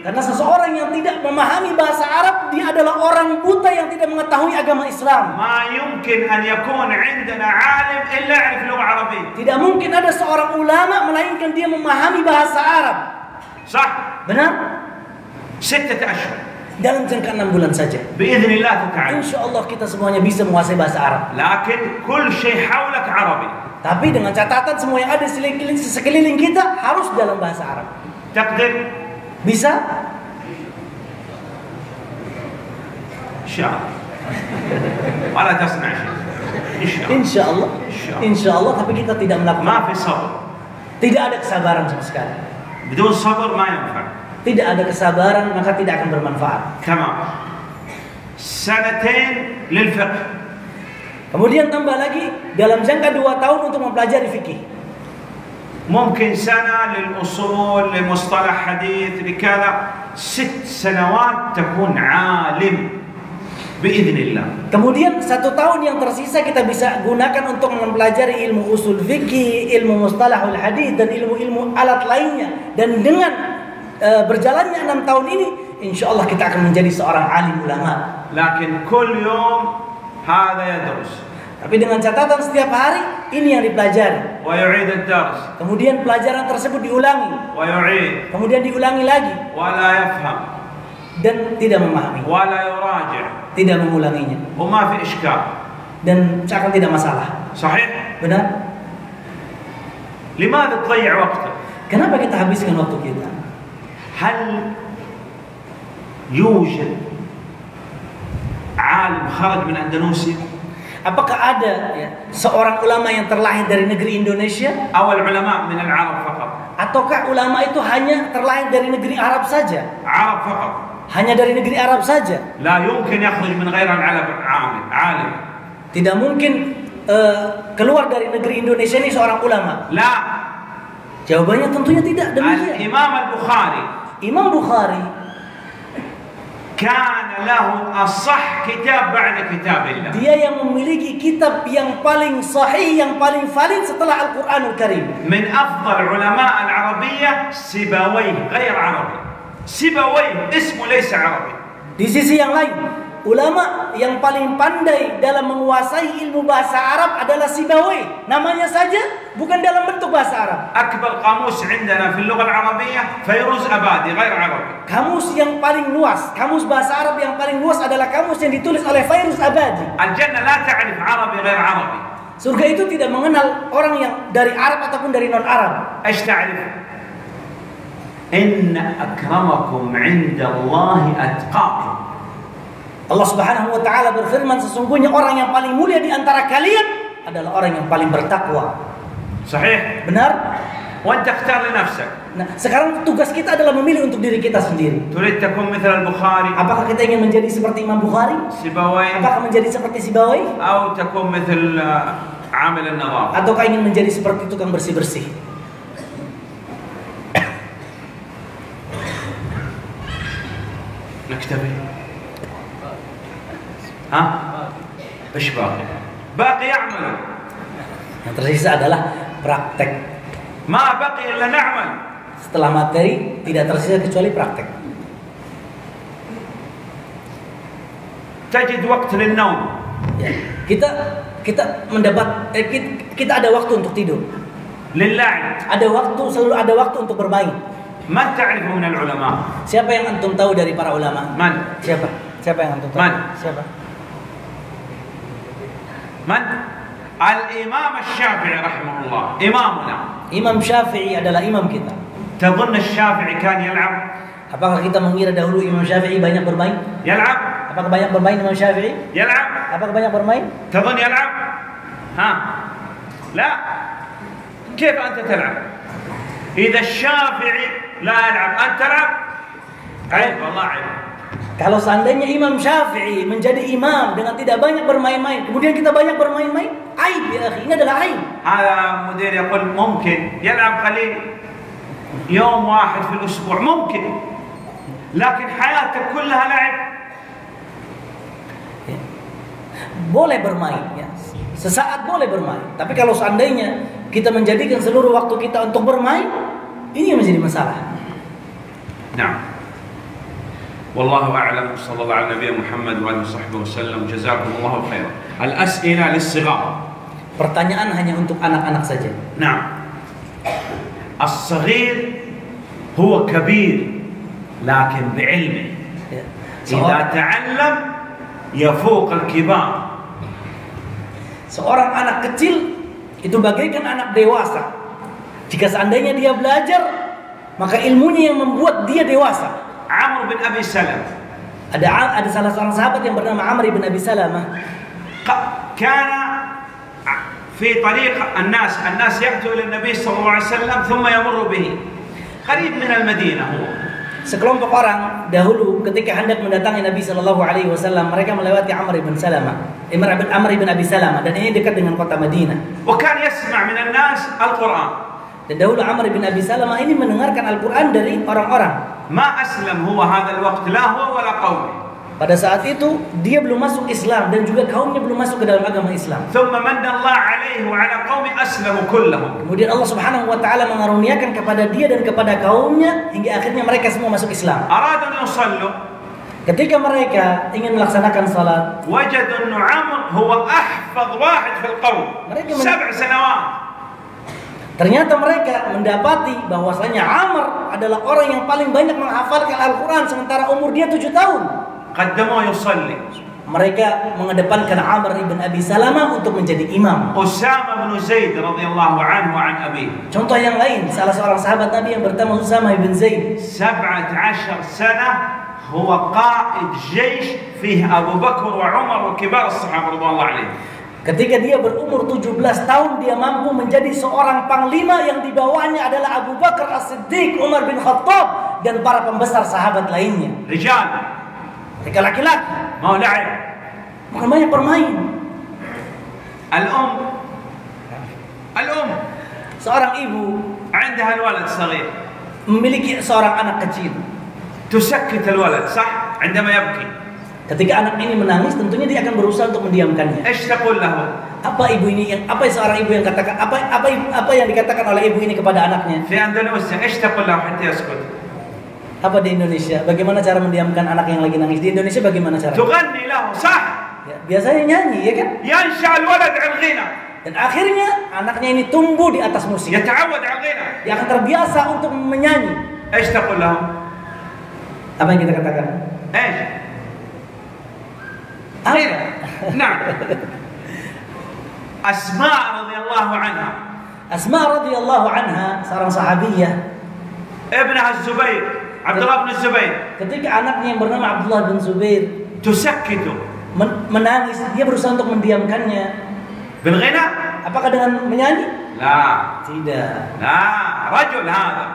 Karena seseorang yang tidak memahami bahasa Arab, dia adalah orang buta yang tidak mengetahui agama Islam. Tidak mungkin ada seorang ulama melainkan dia memahami bahasa Arab. Sah? Benar? 6 ashhur. Dalam jangka 6 bulan saja. Biiznillah ta'ala. Insyaallah kita semuanya bisa menguasai bahasa Arab. Lakin kull syai' hawlak Arabi. Tapi dengan catatan semua yang ada sekeliling kita harus dalam bahasa Arab. Taqdir? Bisa? Insyaallah. Wala tasna' syai'. Insyaallah. Insyaallah tapi kita tidak melakukan. Ma fi sabr. Tidak ada kesabaran sama sekali. Bidun sabr ma yanfa'. Tidak ada kesabaran maka tidak akan bermanfaat. Tamam. Sanatain lil fiqh. Kemudian tambah lagi dalam jangka 2 tahun untuk mempelajari fikih. Mungkin sana lil usul, lil mustalah hadits, bikala 6 sanawat takun alim biiznillah. Kemudian 1 tahun yang tersisa kita bisa gunakan untuk mempelajari ilmu usul fikih, ilmu mustalahul hadits dan ilmu-ilmu alat lainnya dan dengan berjalannya 6 tahun ini, insya Allah kita akan menjadi seorang alim ulama. Lakin kul yom hada yadrus. Tapi dengan catatan setiap hari ini yang dipelajari. Wa yu'id ad-dars. Kemudian pelajaran tersebut diulangi. Wa yu'id. Kemudian diulangi lagi. Wa la yafham. Dan tidak memahami. Wa la yuraji'. Tidak mengulanginya. Wa ma fi ishkal. Dan seakan tidak masalah. Sahih? Benar? Limadha tudayyi' waqtak? Kenapa kita habiskan waktu kita? Hal yujad alim kharaj min Andalusia? Apakah ada ya, seorang ulama yang terlahir dari negeri Indonesia? Awal ulama min al-Arab faqat. Ataukah ulama itu hanya terlahir dari negeri Arab saja? Arab faqat. Hanya dari negeri Arab saja. La yumkin yakhruj min ghairi al-Arab alim. Tidak mungkin keluar dari negeri Indonesia ini seorang ulama. La. Jawabannya tentunya tidak demikian. Imam Al-Bukhari. Imam Bukhari كان له أصح كتاب بعد كتاب الله. Dia yang memiliki kitab yang paling sahih, yang paling valid setelah Al-Qur'anul Karim. Min afdal ulama al-Arabiyyah Sibawaih غير Arabi. Sibawaih ismu laysa Arabi. Di sisi yang lain, ulama yang paling pandai dalam menguasai ilmu bahasa Arab adalah Sibawaih. Namanya saja bukan dalam bentuk bahasa Arab. Akbar qamus indana fil lughah al-arabiyyah Firuz Abadi غير Arabi. Kamus yang paling luas, kamus bahasa Arab yang paling luas adalah kamus yang ditulis oleh Firuz Abadi. Al-jannah la ta'rif Arabi ghair Arabi. Surga itu tidak mengenal orang yang dari Arab ataupun dari non-Arab. Ash ta'rif? Inna akramakum 'inda Allahi atqakum. Allah Subhanahu wa taala berfirman, sesungguhnya orang yang paling mulia di antara kalian adalah orang yang paling bertakwa. Sahih? Benar? Wa takhtar li nafsak. Nah, sekarang tugas kita adalah memilih untuk diri kita sendiri. Apakah kita ingin menjadi seperti Imam Bukhari? Apakah menjadi seperti Sibawaih? Ataukah ingin menjadi seperti tukang bersih-bersih? Naktabi. Hah? Ish baqi? Baqi ya'mal. Yang tersisa adalah praktek. Ma baqi illa na'mal. Setelah materi tidak tersisa kecuali praktek. Tajid waktu linaum. Ya, kita mendapat kita ada waktu untuk tidur. Lillah. Ada waktu, selalu ada waktu untuk bermain. Man ta'rifu min al-ulama? Siapa yang antum tahu dari para ulama? Man? Siapa? Siapa yang antum tahu? Man? Siapa? Man? Al-Imam Asy-Syafi'i rahimahullah. Imamuna. Imam Syafi'i adalah imam kita. Tadhunna Syafi'i kan yal'ab? Apakah kita mengira dahulu Imam Syafi'i banyak bermain? Yal'ab. Apakah banyak bermain Imam Syafi'i? Yal'ab. Apakah banyak bermain? Tadhun yal'ab? Ha. La. Kaifa anta tal'ab? Idza Syafi'i la yal'ab, anta tal'ab? Aib wallah aib. Kalau seandainya Imam Syafi'i menjadi imam dengan tidak banyak bermain-main, kemudian kita banyak bermain-main, aib ya akhi, ini adalah aib. Ala mudir yaqul mungkin yal'ab qalil. يوم واحد في الأسبوع ممكن لكن حياتك كلها لعب. Boleh bermain ya. Sesaat boleh bermain. Tapi kalau seandainya kita menjadikan seluruh waktu kita untuk bermain, ini yang menjadi masalah. Nah. Wallahu a'lam sallallahu alaihi nabi Muhammad wa alihi sahbihi wasallam. Jazakumullahu khairan. Al-as'ila lis-sighar. Pertanyaan hanya untuk anak-anak saja. Nah. الصغير هو كبير لكن بعلمه إذا تعلم يفوق الكبار. Seorang anak kecil itu bagaikan anak dewasa. Jika seandainya dia belajar, maka ilmunya yang membuat dia dewasa. Amr bin Abi Salamah. Ada salah seorang sahabat yang bernama Amr ibn Abi Salamah. Kana في طريق الناس يأتوا إلى النبي صلى الله عليه وسلم ثم يمر به قريب من المدينة. Sekelompok orang dahulu ketika hendak mendatangi Nabi Shallallahu Alaihi Wasallam, mereka melewati Amr ibn Abi Salamah, dan ini dekat dengan kota Madinah. وكان يسمع من الناس القرآن. Dan dahulu Amr ibn Abi Salamah ini mendengarkan Al-Quran dari orang-orang. ما أسلم هو هذا الوقت لا هو ولا قومه. Pada saat itu dia belum masuk Islam dan juga kaumnya belum masuk ke dalam agama Islam. Kemudian Allah Subhanahu wa taala mengaruniakan kepada dia dan kepada kaumnya hingga akhirnya mereka semua masuk Islam. Ketika mereka ingin melaksanakan salat, ternyata mereka mendapati bahwasanya Amr adalah orang yang paling banyak menghafalkan Al-Qur'an sementara umur dia 7 tahun. Mereka mengedepankan Amr ibn Abi Salamah untuk menjadi imam. Usamah bin Zaid radhiyallahu anhu an abi. Contoh yang lain, salah seorang sahabat Nabi yang bernama Usamah bin Zaid. 17 sana huwa qa'id jaysh fihi Abu Bakar wa Umar wa kibar as-sahabah radhiyallahu anhu. Ketika dia berumur 17 tahun dia mampu menjadi seorang panglima yang dibawahnya adalah Abu Bakar As-Siddiq, Umar bin Khattab dan para pembesar sahabat lainnya. Rijal. Mereka laki-laki mau la'ib, bukan banyak bermain. Al-um, seorang ibu عندها الولد صغير, memiliki seorang anak kecil. Tusakit al-walad, sah? عندما يبكي, ketika anak ini menangis tentunya dia akan berusaha untuk mendiamkannya. Ashtaqul lahu, apa ibu ini yang apa seorang ibu yang katakan apa yang dikatakan oleh ibu ini kepada anaknya? Fi Andalusia, ashtaqul lahu hatta yaskut. Apa di Indonesia? Bagaimana cara mendiamkan anak yang lagi nangis? Di Indonesia bagaimana cara? Tughanni lahu, sah. Ya, biasanya nyanyi, ya kan? Yansha'al walad 'an ghina. Dan akhirnya anaknya ini tumbuh di atas musik. Yata'awwad 'an ghina. Dia akan terbiasa untuk menyanyi. Ashtaqul lahu. Apa yang kita katakan? Aish. Akhirnya. Nah. Asma' radhiyallahu anha, seorang sahabiyah. Ibnah Az-Zubair. Abdullah bin Zubair. Ketika anaknya yang bernama Abdullah bin Zubair menangis, dia berusaha untuk mendiamkannya. Bil ghina? Apakah dengan menyanyi? La. Tidak. La, rajul hadha.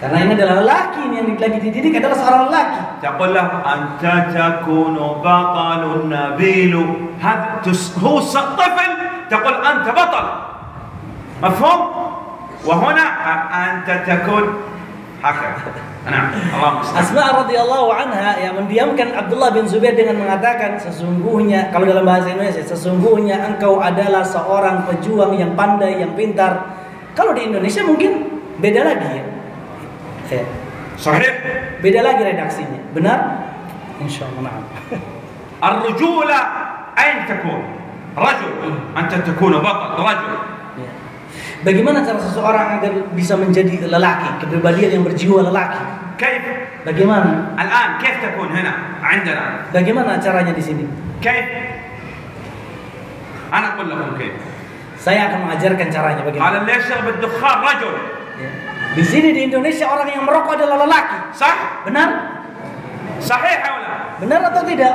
Karena ini adalah lelaki yang lagi dididik adalah seorang lelaki. Taqullahu anta takunu batalun nabilu. Hu satifil taqul anta batal. Mafhum? Wa huna anta takun haka. Asma' radhiyallahu anha yang mendiamkan Abdullah bin Zubair dengan mengatakan, sesungguhnya, kalau dalam bahasa Indonesia, sesungguhnya engkau adalah seorang pejuang yang pandai, yang pintar. Kalau di Indonesia mungkin beda lagi, ya. Sahih. Beda lagi redaksinya. Benar? Insyaallah. Ar-rujula ain takun? Rajul, anta takunu batal, rajul. Bagaimana cara seseorang agar bisa menjadi lelaki, kepribadian yang berjiwa lelaki? Kaif? Bagaimana? Al-an kaif takun huna 'indana? Bagaimana caranya di sini? Kaif? Ana aqul lakum kaif. Saya akan mengajarkan caranya bagaimana. Al-yashab ad-dukhan rajul. Di sini di Indonesia orang yang merokok adalah lelaki. Sah? Benar? Sahih atau la? Benar atau tidak?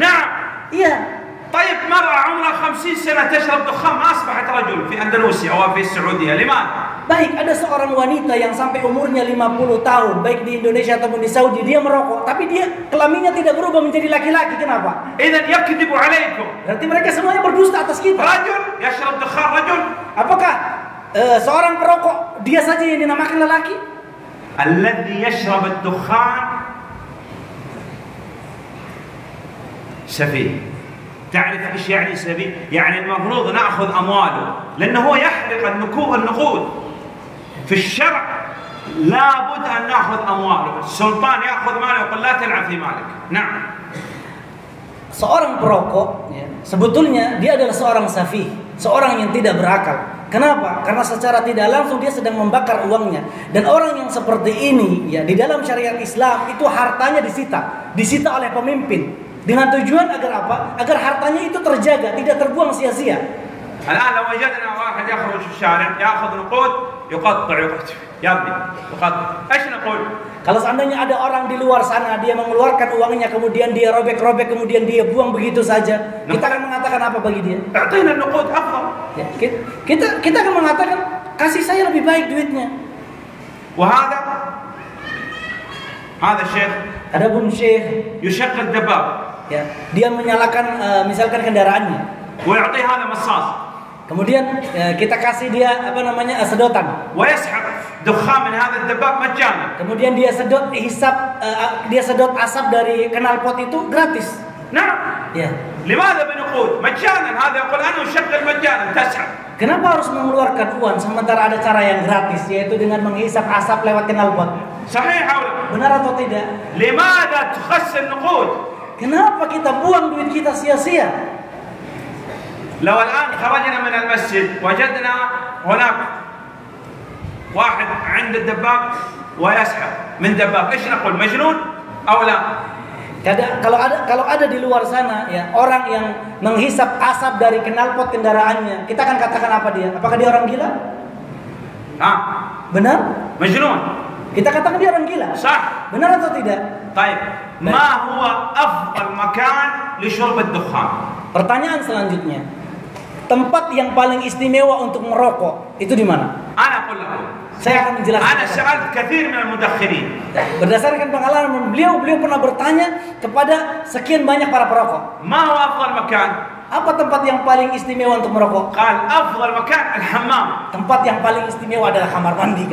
Na'am. Iya. طيب مرأة عمرها 50 سنة تشرب دخان أصبحت رجل في أندلسيا أو في السعودية لماذا؟ Baik, ada seorang wanita yang sampai umurnya 50 tahun baik di Indonesia ataupun di Saudi dia merokok tapi dia kelaminnya tidak berubah menjadi laki-laki, kenapa? Idzan yakdibu alaikum. Berarti mereka semuanya berdusta atas kita. Rajul yashrab dukhan rajul. Apakah seorang perokok dia saja yang dinamakan lelaki? Alladhi yashrab ad-dukhan Syafi'i. تعرف ايش يعني سبيل؟ يعني المفروض ناخذ امواله لانه هو يحرق النقود في الشرع لابد ان ناخذ امواله السلطان ياخذ ماله ويقول لا تلعب في مالك. نعم. Seorang perokok sebetulnya dia adalah seorang safih, seorang yang tidak berakal. Kenapa? Karena secara tidak langsung dia sedang membakar uangnya. Dan orang yang seperti ini ya di dalam syariat Islam itu hartanya disita oleh pemimpin. Dengan tujuan agar apa? Agar hartanya itu terjaga, tidak terbuang sia-sia. Al-an law wajadna wahid yakhruj fi syari' ya'khudh nuqud yuqatta' yabni yuqatta'. Aisy naqul? Kalau seandainya ada orang di luar sana dia mengeluarkan uangnya kemudian dia robek-robek kemudian dia buang begitu saja, kita akan mengatakan apa bagi dia? Ta'tina nuqud afdal. Ya, kita akan mengatakan kasih saya lebih baik duitnya. Wa hadha syekh, ada pun syekh yushaqq ad-dabab. Ya, dia menyalakan misalkan kendaraannya. Kemudian kita kasih dia apa namanya sedotan. Kemudian dia sedot dia sedot asap dari knalpot itu gratis. Nah, ya. Kenapa harus mengeluarkan uang sementara ada cara yang gratis, yaitu dengan menghisap asap lewat knalpot? Benar atau tidak? Kenapa kita buang duit kita sia-sia? لو الآن خرجنا من المسجد وجدنا هناك واحد عند الدباب ويسحب من دباب، إيش نقول مجنون أو لا؟ Kalau ada di luar sana ya orang yang menghisap asap dari knalpot kendaraannya, kita akan katakan apa dia? Apakah dia orang gila? Ah, benar? Majnun. Kita katakan dia orang gila. Sah. Benar atau tidak? Baik. Ma huwa afdal makan li syurb ad-dukhan? Pertanyaan selanjutnya, tempat yang paling istimewa untuk merokok itu di mana? Saya akan menjelaskan. Berdasarkan pengalaman beliau, beliau pernah bertanya kepada sekian banyak para perokok. Apa tempat yang paling istimewa untuk merokok? Tempat yang paling istimewa adalah kamar mandi.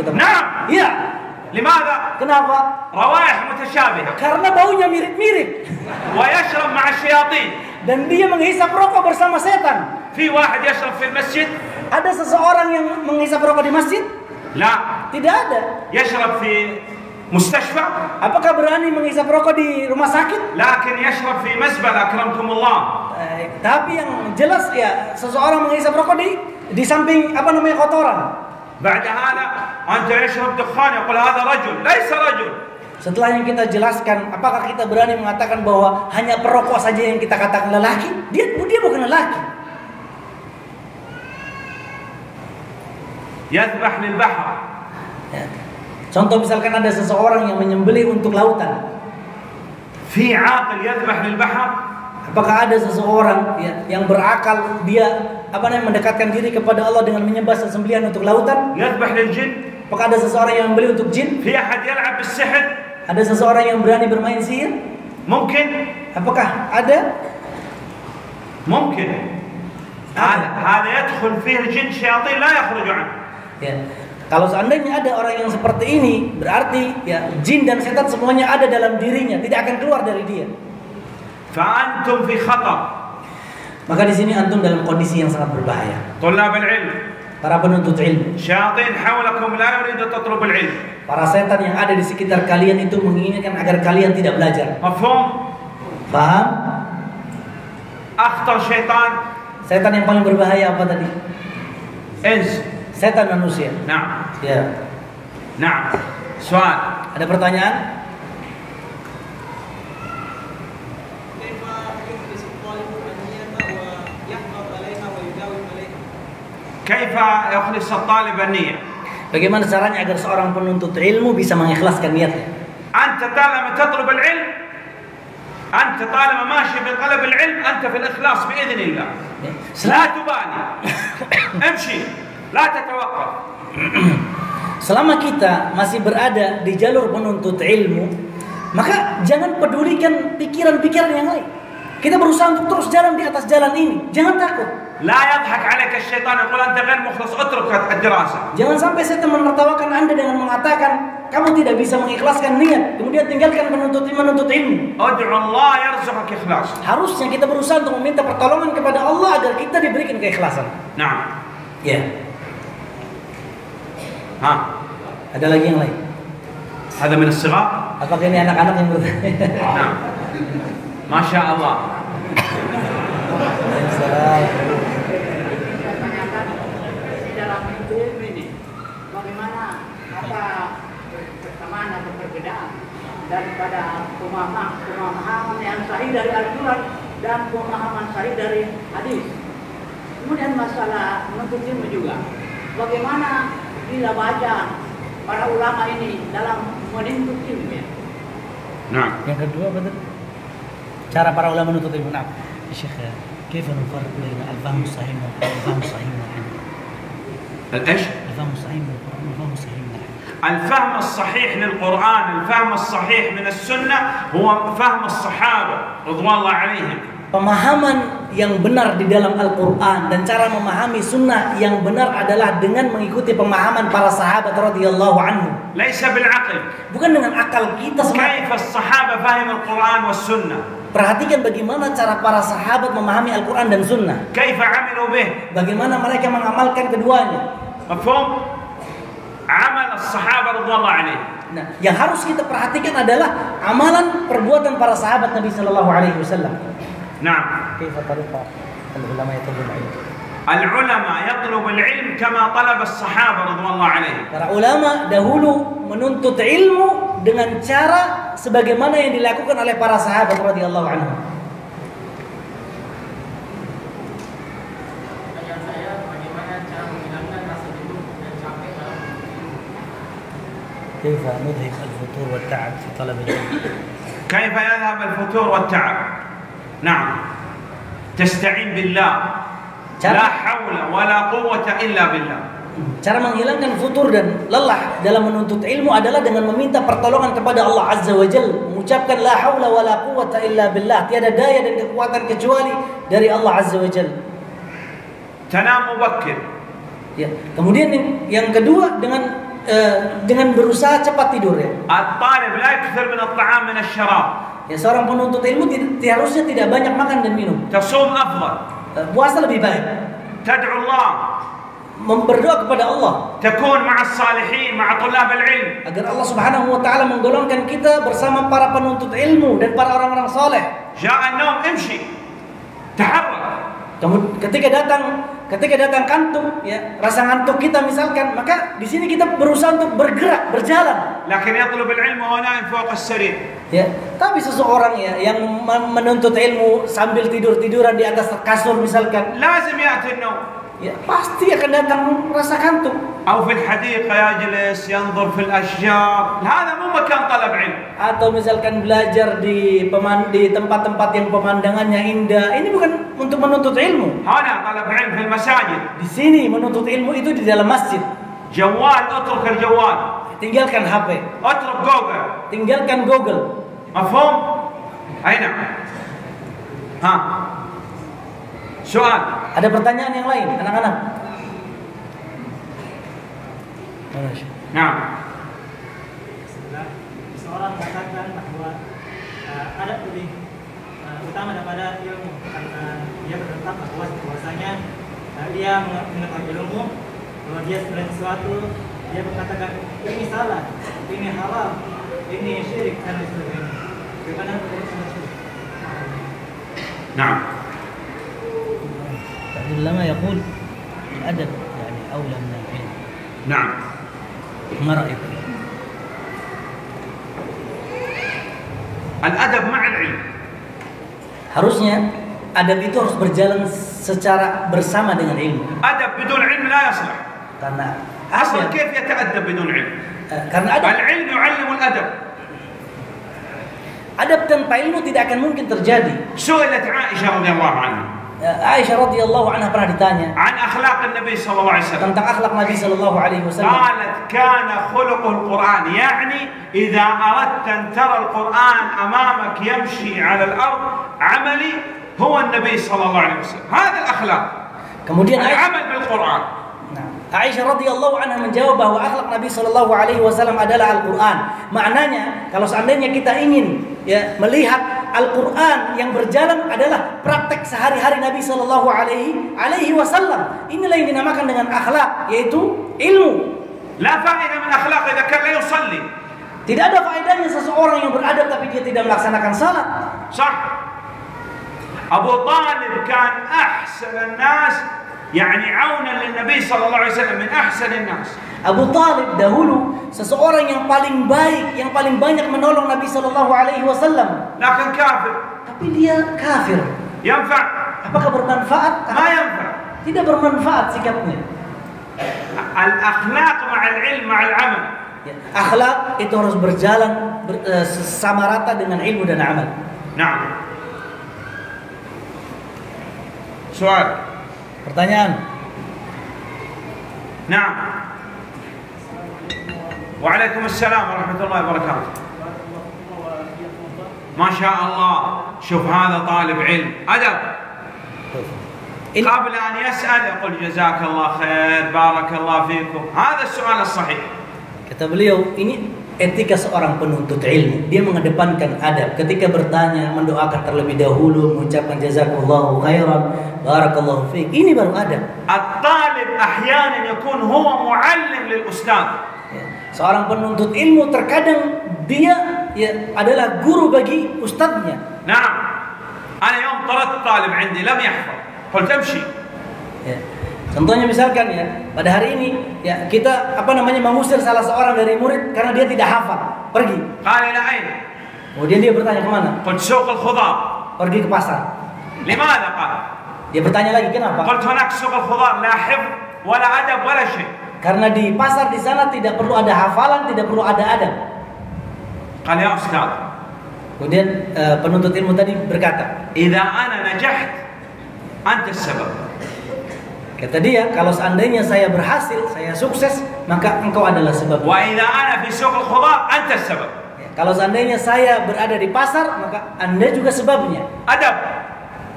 Iya. Kenapa? Karena baunya mirip-mirip. Dan dia menghisap rokok bersama setan. Ada seseorang yang menghisap rokok di masjid? La. Tidak ada. Yashrab fi mustashfa? Apakah berani menghisap rokok di rumah sakit? Lakin yashrab fi masbala akramakumullah. Tapi yang jelas ya seseorang menghisap rokok di samping apa namanya kotoran. Ba'da hada anta yashrab dukhan yaqul hadha rajul laysa rajul. Setelah yang kita jelaskan, apakah kita berani mengatakan bahwa hanya perokok saja yang kita katakan lelaki? Dia bukan lelaki. Contoh misalkan ada seseorang yang menyembelih untuk lautan. Apakah ada seseorang yang berakal dia mendekatkan diri kepada Allah dengan menyembah sembelihan untuk lautan? Apakah ada seseorang yang membeli untuk jin? Ada seseorang yang berani bermain sihir? Mungkin. Apakah ada? Mungkin. Ya. Kalau seandainya ada orang yang seperti ini, berarti ya jin dan setan semuanya ada dalam dirinya, tidak akan keluar dari dia. Fa'antum fi khatar. Maka di sini antum dalam kondisi yang sangat berbahaya. Thulabul ilm. Para penuntut ilmu. Syaitan haulakum la yuridu tatlubul ilm. Para setan yang ada di sekitar kalian itu menginginkan agar kalian tidak belajar. Mafhum? Paham? Akhtar syaitan. Setan yang paling berbahaya apa tadi? Ins. Setan manusia. Nah. Ya. Nah. Soal. Ada pertanyaan? Bagaimana caranya agar seorang penuntut ilmu bisa mengikhlaskan niatnya? Selama kita masih berada di jalur penuntut ilmu, maka jangan pedulikan pikiran-pikiran yang lain. Kita berusaha untuk terus jalan di atas jalan ini. Jangan takut. Jangan sampai setan menertawakan anda dengan mengatakan kamu tidak bisa mengikhlaskan niat, kemudian tinggalkan menuntut ilmu. Harusnya kita berusaha untuk meminta pertolongan kepada Allah agar kita diberikan keikhlasan. Nah, ya. Ada lagi yang lain? Ada minasirah? Apakah ini anak-anak yang bertanya? Nah, masya Allah. Di dalam ilmu ini bagaimana persamaan atau perbedaan daripada pemahaman yang sahih dari Al-Qur'an dan pemahaman sahih dari hadis. Kemudian masalah menuntut ilmu juga. Bagaimana bila baca para ulama ini dalam menuntut ilmu? Ya? Nah, yang kedua betul. Cara para ulama menuntut ilmu apa? Syekh. كيف نفرق بين الفهم الصحيح والفهم الصحيح الايش الفهم الصحيح والفهم الصحيح الفهم الصحيح للقرآن الفهم الصحيح من السنة هو فهم الصحابة رضوان الله عليهم pemahaman yang benar di dalam Al-Qur'an, dan cara memahami sunnah yang benar adalah dengan mengikuti pemahaman para sahabat radhiyallahu anhu. Laisa bil aql. Bukan dengan akal kita semata. Kaifa as-sahabah fahim Al-Qur'an was sunnah. Perhatikan bagaimana cara para sahabat memahami Al-Qur'an dan sunnah. Kaifa amilu bih. Bagaimana mereka mengamalkan keduanya. Mafhum? Amal as-sahabah radhiyallahu anhu. Nah, yang harus kita perhatikan adalah amalan perbuatan para sahabat Nabi sallallahu alaihi wasallam. Na'am. Kaifa tariqa al-ulama yatlubul ilm? Al-ulama yatlubul ilm kama talaba as-sahaba radhiyallahu alaihim. Para ulama dahulu menuntut ilmu dengan cara sebagaimana yang dilakukan oleh para sahabat radhiyallahu anhum. كيف نذهب الفتور والتعب في طلب العلم؟ كيف يذهب الفتور والتعب؟ نعم. تستعين بالله. لا حول ولا قوة إلا بالله. Cara menghilangkan futur dan lelah dalam menuntut ilmu adalah dengan meminta pertolongan kepada Allah Azza wa Jalla, mengucapkan la haula wala quwwata illa billah, tiada daya dan kekuatan kecuali dari Allah Azza wa Jalla. Tanam mubakkir. Ya. Kemudian yang kedua dengan berusaha cepat tidur, ya. At-talib la yakthur min at-ta'am min asy-syarab. Ya, seorang penuntut ilmu harusnya tidak banyak makan dan minum. Tasum afdal. Puasa lebih baik. Tad'u Allah. Berdoa kepada Allah. Takun ma'a as-salihin, ma'a tullab al-'ilm. Agar Allah Subhanahu wa taala menggolongkan kita bersama para penuntut ilmu dan para orang-orang saleh. Ja'a an-nawm imshi. Taharrak. Ketika datang kantuk, ya, rasa ngantuk kita misalkan, maka di sini kita berusaha untuk bergerak, berjalan. Lakin yatlub al-'ilm wa na'im fawqa as-sarir. Ya, tapi seseorang, ya, yang menuntut ilmu sambil tidur-tiduran di atas kasur misalkan, lazim ya'ti an-nawm. Ya, pasti akan datang rasa kantuk. Atau fil hadiqah yajlis yanzur fil ashjar. Hada mu makan talab 'ilm. Atau misalkan belajar di tempat-tempat yang pemandangannya indah. Ini bukan untuk menuntut ilmu. Hana talab ilm fil masajid. Di sini menuntut ilmu itu di dalam masjid. Jawal, atruk al-jawal. Tinggalkan HP. Atruk Google. Tinggalkan Google. Mafhum? Aina. Ha. Soal. Ada pertanyaan yang lain, anak-anak? Nah. Seorang katakan bahwa ada lebih utama daripada ilmu, karena dia bertetap bahwa bahwasanya dia mengetahui ilmu, bahwa dia sebenarnya sesuatu, dia mengatakan ini salah, ini halal, ini syirik dan lain sebagainya. Bagaimana menurut Anda? Nah, ulama يقول الأدب يعني أولى من العلم. نعم. ما رأيك؟ الأدب مع العلم. Harusnya adab itu harus berjalan secara bersama dengan ilmu. Adab bidun ilm la yaslah. Karena asal kif yata'addab bidun ilm? Karena adab. Al-ilm yu'allimu al-adab. Adab tanpa ilmu tidak akan mungkin terjadi. Su'ilat Aisyah radhiyallahu anha. Aisyah radhiyallahu anha pernah ditanya an akhlaq an-nabi sallallahu alaihi wasallam. Tentang akhlak Nabi sallallahu alaihi wasallam. Qalat kana khuluqul Qur'an, yani idza aradta an tara al-Qur'an amamak yamshi 'ala al-ard amali huwa an-nabi sallallahu alaihi wasallam. Hadha al-akhlaq. Kemudian amal bil-Qur'an. Nah, Aisyah radhiyallahu anha menjawab bahwa akhlak Nabi sallallahu alaihi wasallam adalah Al-Qur'an. Maknanya kalau seandainya kita ingin, ya, melihat Al-Qur'an yang berjalan adalah praktek sehari-hari Nabi sallallahu alaihi wasallam. Inilah yang dinamakan dengan akhlak, yaitu ilmu. La fa'idah min akhlaq idza kana la yusalli. Tidak ada faedahnya seseorang yang beradab tapi dia tidak melaksanakan salat. Sah. Abu Talib kan ahsan an-nas, yani aunan lin-nabi sallallahu alaihi wasallam, min ahsan an-nas. Abu Talib dahulu seseorang yang paling baik, yang paling banyak menolong Nabi sallallahu alaihi wasallam. Lakin kafir. Tapi dia kafir. Yanfa? Apakah bermanfaat? Ma yanfa. Tidak bermanfaat sikapnya. Al-akhlaq ma'al ilm ma'al amal. Akhlak itu harus berjalan sama rata dengan ilmu dan amal. Naam. Soal, pertanyaan. Naam. Wa alaikumussalam warahmatullahi wabarakatuh. Ma syaa Allah, syuf hadha talib ilm, adab. قبل أن يسأل يقول جزاك الله خير بارك الله فيكم. هذا السؤال الصحيح. Kata beliau, ini etika seorang penuntut ilmu. Dia mengedepankan adab ketika bertanya, mendoakan terlebih dahulu, mengucapkan jazakallahu khairan, barakallahu fiik. Ini baru adab. At-talib ahyanan yakun huwa muallim lil ustaz. Seorang penuntut ilmu terkadang dia ya adalah guru bagi ustadznya. Nah, ana yom tarat talib عندي lam yahfaz. Qul tamshi. Contohnya misalkan ya, pada hari ini ya kita mengusir salah seorang dari murid karena dia tidak hafal, pergi. Qala ila aina. Kemudian dia bertanya kemana? Qul suq al-khudar. Pergi ke pasar. Limadha qala? Dia bertanya lagi kenapa? Qul hunak suq al-khudar la hifz wala adab wala shay. Karena di pasar di sana tidak perlu ada hafalan, tidak perlu ada adab. Qala ya ustaz. Kemudian penuntut ilmu tadi berkata, "Idza ana najaht anta as-sabab." Kata dia, kalau seandainya saya berhasil, saya sukses, maka engkau adalah sebab. Wa idza ana fi suq al-khudar anta as-sabab. Kalau seandainya saya berada di pasar, maka Anda juga sebabnya. Adab.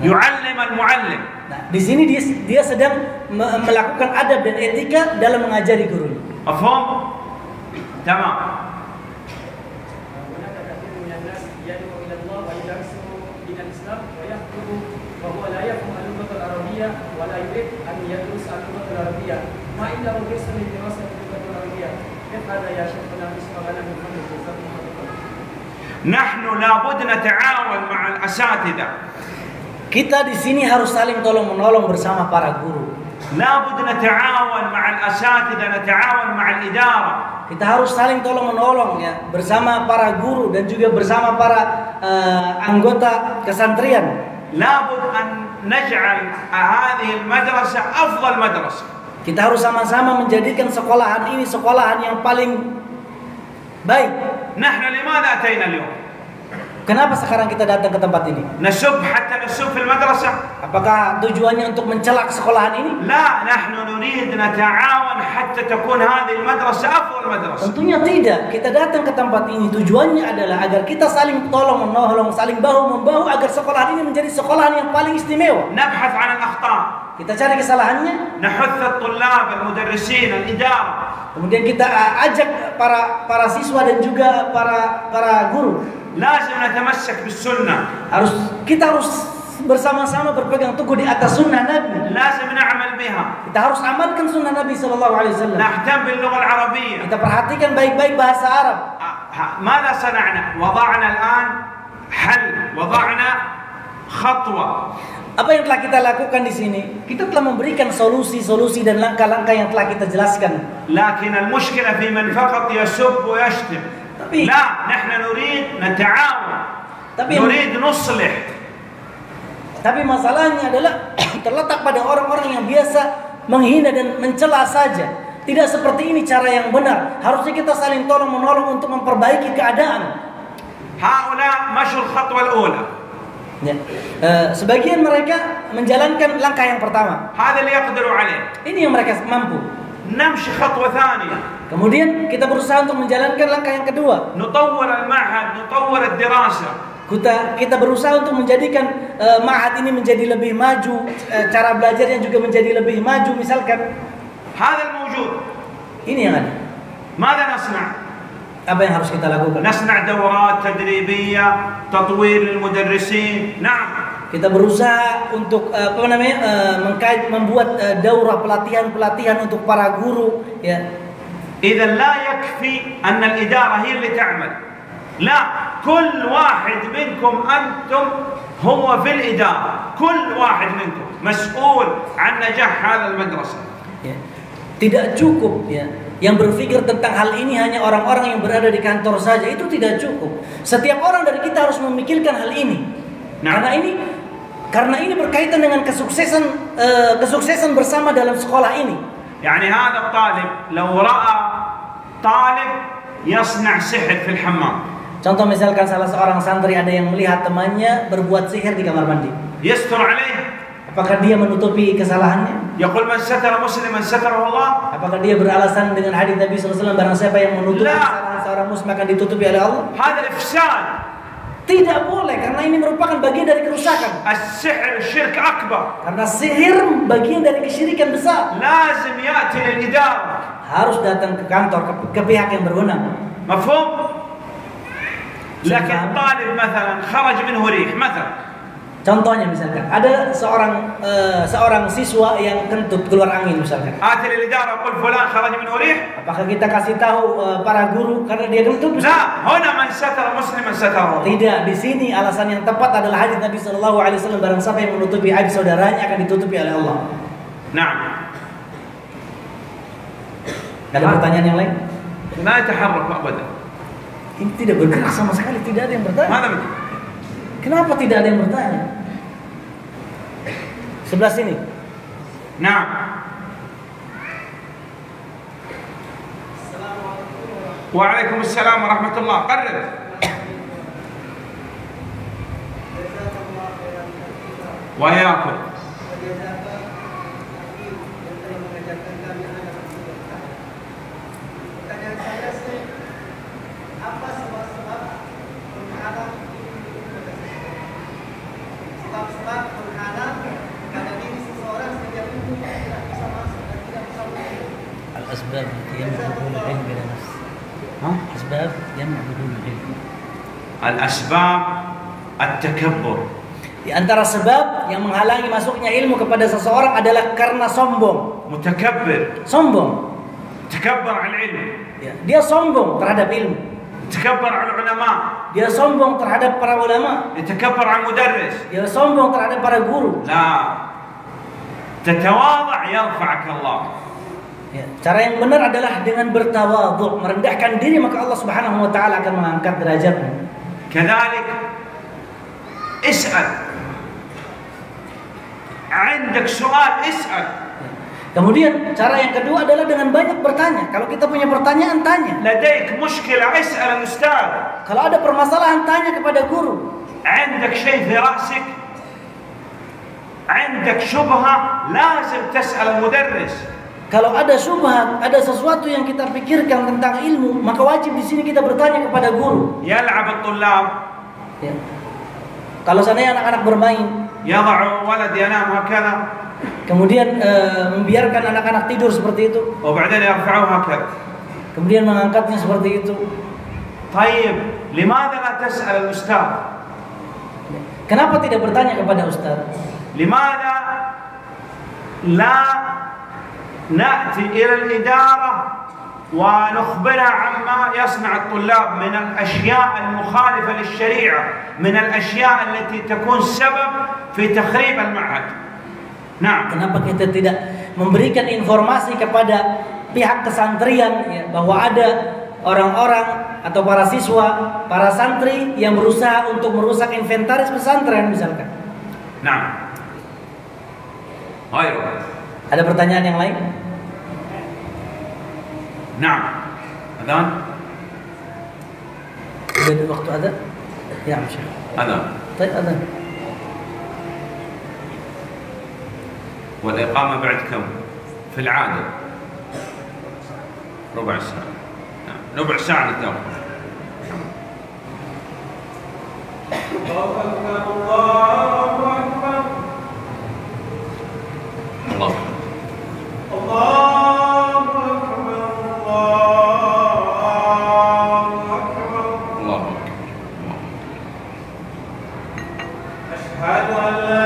Yu'allim al-mu'allim. Nah, di sini dia sedang melakukan adab dan etika dalam mengajari gurunya. Paham? Tamam. Nahnu la bud nata'awun ma'al asatidah. Kita di sini harus saling tolong menolong bersama para guru. La bud nata'awun ma'al asatidah, nata'awun ma'al idara. Kita harus saling tolong menolong ya bersama para guru dan juga bersama para anggota kesantrian. La bud an naj'al hadhihi al-madrasah afdal madrasah. Kita harus sama-sama menjadikan sekolahan ini sekolahan yang paling baik. Nahnu limadha atayna al-yawm? Kenapa sekarang kita datang ke tempat ini? Nasub hatta nasub fil madrasah. Apakah tujuannya untuk mencelak sekolahan ini? La, nahnu nurid nata'awan hatta takun hadhihi al-madrasah afdal madrasah. Tentunya tidak. Kita datang ke tempat ini tujuannya adalah agar kita saling tolong menolong, saling bahu-membahu agar sekolahan ini menjadi sekolahan yang paling istimewa. Nabhath 'an al-akhta'. Kita cari kesalahannya. Kemudian kita ajak para siswa dan juga para guru. Harus kita harus bersama-sama berpegang teguh di atas sunnah Nabi. Kita harus amalkan sunnah Nabi sallallahu alaihi wasallam. Kita perhatikan baik-baik bahasa Arab. Mada sana'na? Wada'na al-an hal, wada'na khatwa. Apa yang telah kita lakukan di sini? Kita telah memberikan solusi-solusi dan langkah-langkah yang telah kita jelaskan. Lakin al-mushkilah fi man faqat yasub wa yashtim. La, nahnu nurid nata'awun. Nurid nuslih. Tapi masalahnya adalah terletak pada orang-orang yang biasa menghina dan mencela saja. Tidak seperti ini cara yang benar. Harusnya kita saling tolong-menolong untuk memperbaiki keadaan. Haula mashul khatwa al-ula. Ya. Sebagian mereka menjalankan langkah yang pertama. Ini yang mereka mampu. Kemudian kita berusaha untuk menjalankan langkah yang kedua. Kita berusaha untuk menjadikan ma'had ini menjadi lebih maju, cara belajarnya juga menjadi lebih maju. Misalkan ini yang ada. Apa yang harus kita lakukan? Kita berusaha untuk membuat daurah pelatihan-pelatihan untuk para guru ya. Idza la yakfi an al-idara hiya allati ta'mal. La, kull wahid minkum antum huwa fil idara. Kull wahid minkum mas'ul 'an najah hadha al-madrasah. Tidak cukup ya. Yang berpikir tentang hal ini hanya orang-orang yang berada di kantor saja. Itu tidak cukup. Setiap orang dari kita harus memikirkan hal ini. Karena ini berkaitan dengan kesuksesan bersama dalam sekolah ini. Yani hada talib law ra'a talib yasna' sihr fil hammam. Contoh misalkan salah seorang santri ada yang melihat temannya berbuat sihir di kamar mandi. Yastur 'alaihi. Apakah dia menutupi kesalahannya? Yaqul man satara musliman satarahu Allah. Apakah dia beralasan dengan hadis Nabi SAW, barang siapa yang menutupi kesalahan seorang muslim akan ditutupi oleh Allah? Hadal ifsad. Tidak boleh, karena ini merupakan bagian dari kerusakan. As-sihr syirk akbar. Karena sihir bagian dari kesyirikan besar. Lazim ya'ti lil-idara. Harus datang ke kantor, ke pihak yang berwenang. Mafhum? Lakin talib misalnya kharaj minhu rih misalnya. Contohnya misalkan ada seorang siswa yang kentut keluar angin misalkan. Apakah kita kasih tahu para guru karena dia kentut? Tidak, di sini alasan yang tepat adalah hadis Nabi sallallahu alaihi wasallam, barang siapa yang menutupi aib saudaranya akan ditutupi oleh Allah. Nah. Ada pertanyaan yang lain? Ini tidak bergerak sama sekali, tidak ada yang bertanya. Mana begitu? Kenapa tidak ada yang bertanya? Sebelah sini. Nah. Waalaikumsalam warahmatullahi wabarakatuh. Wa yaqul. Pertanyaan saya sih, apa sebab menghalang pada diri seseorang sehingga itu tidak bisa masuk dan tidak bisa keluar? Al-asbab at-takabbur. Di antara sebab yang menghalangi masuknya ilmu kepada seseorang adalah karena sombong. Mutakabbir. Sombong. Takabbur al-ilm. Dia sombong terhadap ilmu. Takabbur al-ulama. Dia sombong terhadap para ulama. Dia sombong terhadap para guru. Cara yang benar adalah dengan bertawadhu, merendahkan diri, maka Allah Subhanahu wa taala akan mengangkat derajatnya. Kedalik is'al. Indak soal is'al. Kemudian cara yang kedua adalah dengan banyak bertanya. Kalau kita punya pertanyaan, tanya. Kalau ada permasalahan, tanya kepada guru. Kalau ada syubhat, ada sesuatu yang kita pikirkan tentang ilmu, maka wajib di sini kita bertanya kepada guru. Ya. Kalau seandainya anak-anak bermain, kemudian membiarkan anak-anak tidur seperti itu, kemudian mengangkatnya seperti itu. Kenapa tidak bertanya kepada ustaz? Nah, kenapa kita tidak memberikan informasi kepada pihak kesantrian bahwa ada orang-orang atau para siswa, para santri yang berusaha untuk merusak inventaris pesantren misalkan. Nah. Ayo. Ada pertanyaan yang lain? Nah. Adzan. Sudah waktu adzan? Ya, Syekh. Adzan. Baik, adzan. والإقامة بعد كم في العادة ربع ساعة ربع ساعة للدوام الله أكبر الله الله أكبر الله أكبر الله أكبر أشهد أن لا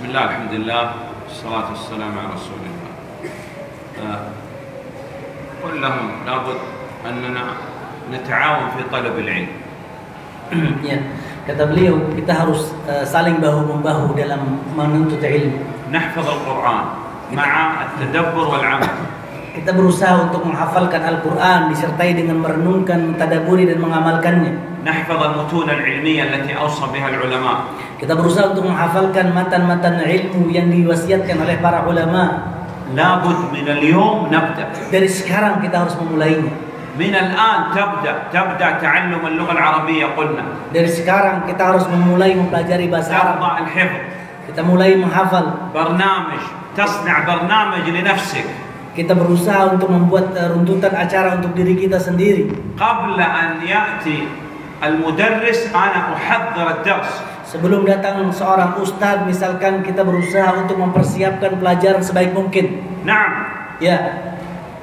Bismillah, alhamdulillah, salatu wassalamu ala rasulillah. قل لهم لابد أننا نتعاون في طلب العلم. Ya, kata beliau kita harus saling bahu membahu dalam menuntut ilmu. نحفظ القرآن مع التدبر والعمل. Kita berusaha untuk menghafalkan Al-Qur'an disertai dengan merenungkan, mentadaburi dan mengamalkannya. نحفظ المتون العلمية التي أوصى بها العلماء. Kita berusaha untuk menghafalkan matan-matan ilmu yang diwasiatkan oleh para ulama. لابد من اليوم نبدأ. Dari sekarang kita harus memulainya. من الآن تبدأ تعلم اللغة العربية قلنا. Dari sekarang kita harus memulai mempelajari bahasa Arab. الحفظ. Kita mulai menghafal. برنامج تصنع برنامج لنفسك. Kita berusaha untuk membuat runtutan acara untuk diri kita sendiri. قبل أن يأتي المدرس أنا أحضر الدرس. Sebelum datang seorang ustadz, misalkan kita berusaha untuk mempersiapkan pelajaran sebaik mungkin. Naam. Ya.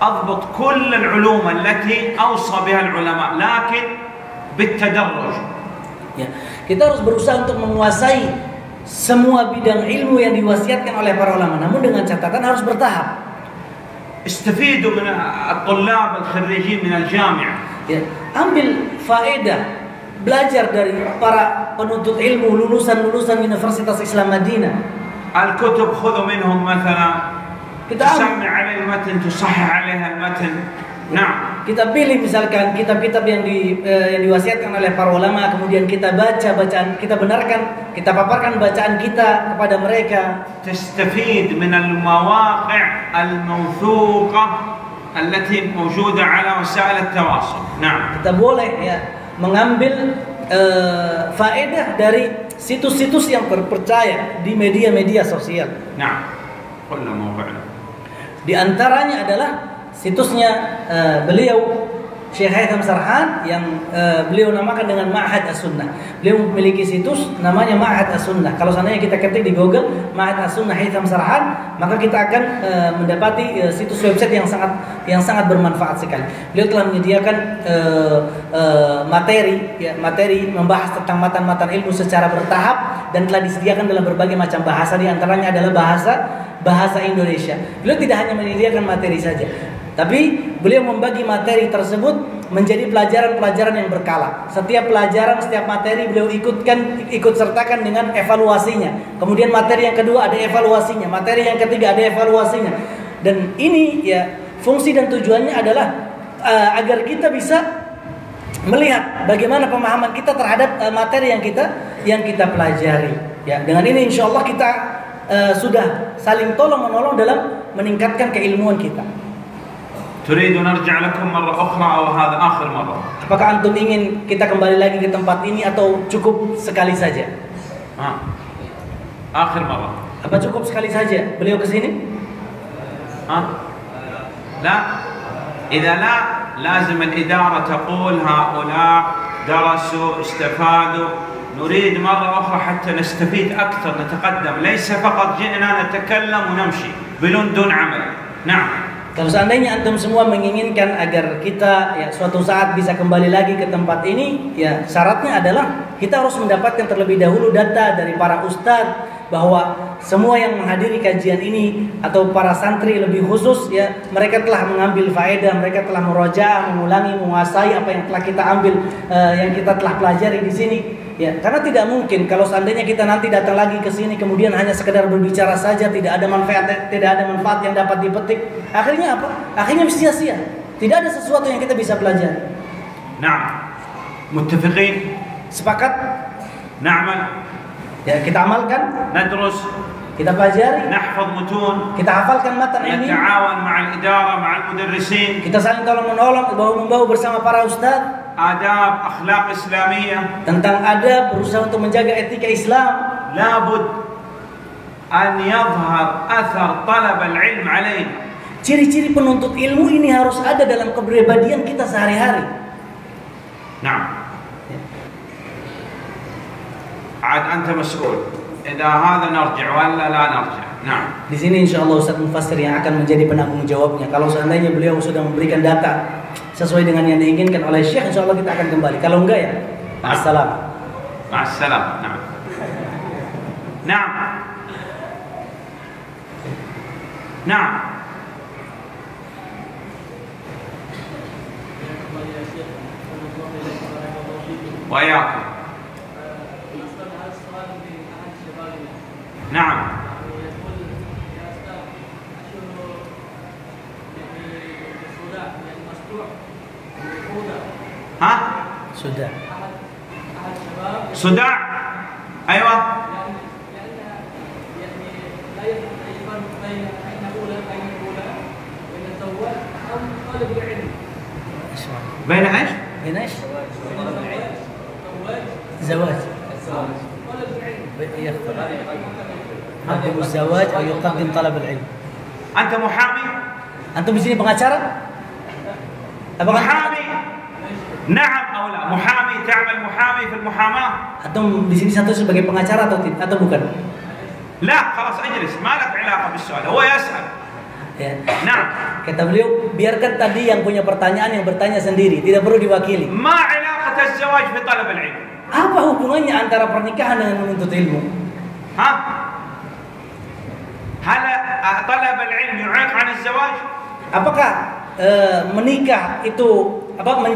Adbut kull al-ulum allati awsa biha al-ulama, lakin bitadarruj. Ya. Kita harus berusaha untuk menguasai semua bidang ilmu yang diwasiatkan oleh para ulama, namun dengan catatan harus bertahap. Istafidu min at-tullab al-kharrijin min al-jami'ah. Ya. Ambil faedah, belajar dari para penuntut ilmu lulusan-lulusan Universitas Islam Madinah. Al-kutub khudhu minhum mathalan. Tusami 'ala al-matan, tusahhih 'alaiha al-matan. Nah, kita pilih misalkan kitab-kitab yang diwasiatkan oleh para ulama, kemudian kita baca bacaan, kita benarkan, kita paparkan bacaan kita kepada mereka. Tastafid min al-mawaqi' al-mawthuqah allati mawjuda 'ala wasail at-tawasul. Nah, kita boleh ya mengambil faedah dari situs-situs yang terpercaya di media-media sosial. Nah, di antaranya adalah situsnya beliau Syekh Haytham Sarhan yang beliau namakan dengan Ma'ahad As-Sunnah. Beliau memiliki situs namanya Ma'ahad As-Sunnah. Kalau seandainya kita ketik di Google Ma'ahad As-Sunnah Haytham Sarhan, maka kita akan mendapati situs website yang sangat bermanfaat sekali. Beliau telah menyediakan materi membahas tentang matan-matan ilmu secara bertahap dan telah disediakan dalam berbagai macam bahasa, di antaranya adalah bahasa Indonesia. Beliau tidak hanya menyediakan materi saja, tapi beliau membagi materi tersebut menjadi pelajaran-pelajaran yang berkala. Setiap pelajaran, setiap materi beliau ikut sertakan dengan evaluasinya. Kemudian materi yang kedua ada evaluasinya, materi yang ketiga ada evaluasinya. Dan ini ya fungsi dan tujuannya adalah agar kita bisa melihat bagaimana pemahaman kita terhadap materi yang kita pelajari. Ya, dengan ini insya Allah kita sudah saling tolong menolong dalam meningkatkan keilmuan kita. Apakah antum ingin kita kembali lagi ke tempat ini atau cukup sekali saja? Akhir marrah. Apa cukup sekali saja beliau kesini? لا. إذا لا لازم الإدارة تقول هؤلاء درسوا استفادوا نريد مرة أخرى حتى نستفيد أكثر نتقدم ليس فقط جئنا نتكلم ونمشي بدون عمل. نعم. Kalau seandainya antum semua menginginkan agar kita ya suatu saat bisa kembali lagi ke tempat ini, ya syaratnya adalah kita harus mendapatkan terlebih dahulu data dari para ustadz bahwa semua yang menghadiri kajian ini atau para santri lebih khusus ya mereka telah mengambil faedah, mereka telah meroja, mengulangi, menguasai apa yang telah kita ambil, yang kita telah pelajari di sini. Ya, karena tidak mungkin kalau seandainya kita nanti datang lagi ke sini kemudian hanya sekedar berbicara saja, tidak ada manfaat yang dapat dipetik. Akhirnya apa? Akhirnya sia-sia. Tidak ada sesuatu yang kita bisa pelajari. Nah, muttafiqin, sepakat. Na'mal, ya kita amalkan. Nadrus, kita pelajari. Nahfaz mutun, kita hafalkan matan ini. Nata'awan ma'al idara ma'al mudarrisin, kita saling tolong menolong, bahu-membahu bersama para ustaz. Adab akhlak Islamiyah, tentang adab, berusaha untuk menjaga etika Islam. Labud an yadhhar athar talab al-ilm alaina. Ciri-ciri penuntut ilmu ini harus ada dalam kepribadian kita sehari-hari. Nah, عاد أنت مسؤول إذا هذا نرجع ولا لا نرجع. Nah, di sini insyaallah Ustaz Mufassir yang akan menjadi penanggung jawabnya. Kalau seandainya beliau sudah memberikan data sesuai dengan yang diinginkan oleh Syekh, insyaallah kita akan kembali. Kalau enggak ya, ma'assalam. Ma'assalam. Nah. Nah. Nah, وإياكم. نعم. ها؟ صداع. صداع. أيوة. لا يفرق بين أن يتزوج أو طالب العلم. بين إيش؟ بين إيش؟ زواج. يقدم الزواج أو يقدم طلب العلم. أنت محامي؟ أنت مجني بغاشرة؟ محامي؟ نعم أو لا؟ محامي تعمل محامي في المحاماة؟ أنتم di sini satu sebagai pengacara atau tidak? Atau bukan? لا خلاص أجلس ما لك علاقة بالسؤال هو يسأل. نعم. Kata beliau biarkan tadi yang punya pertanyaan yang bertanya sendiri tidak perlu diwakili. ما علاقة الزواج في طلب العلم؟ Apa hubungannya antara pernikahan dengan menuntut ilmu? Ha? Hal talab al-ilm yu'iq 'an az-zawaj? Apakah menikah itu apakah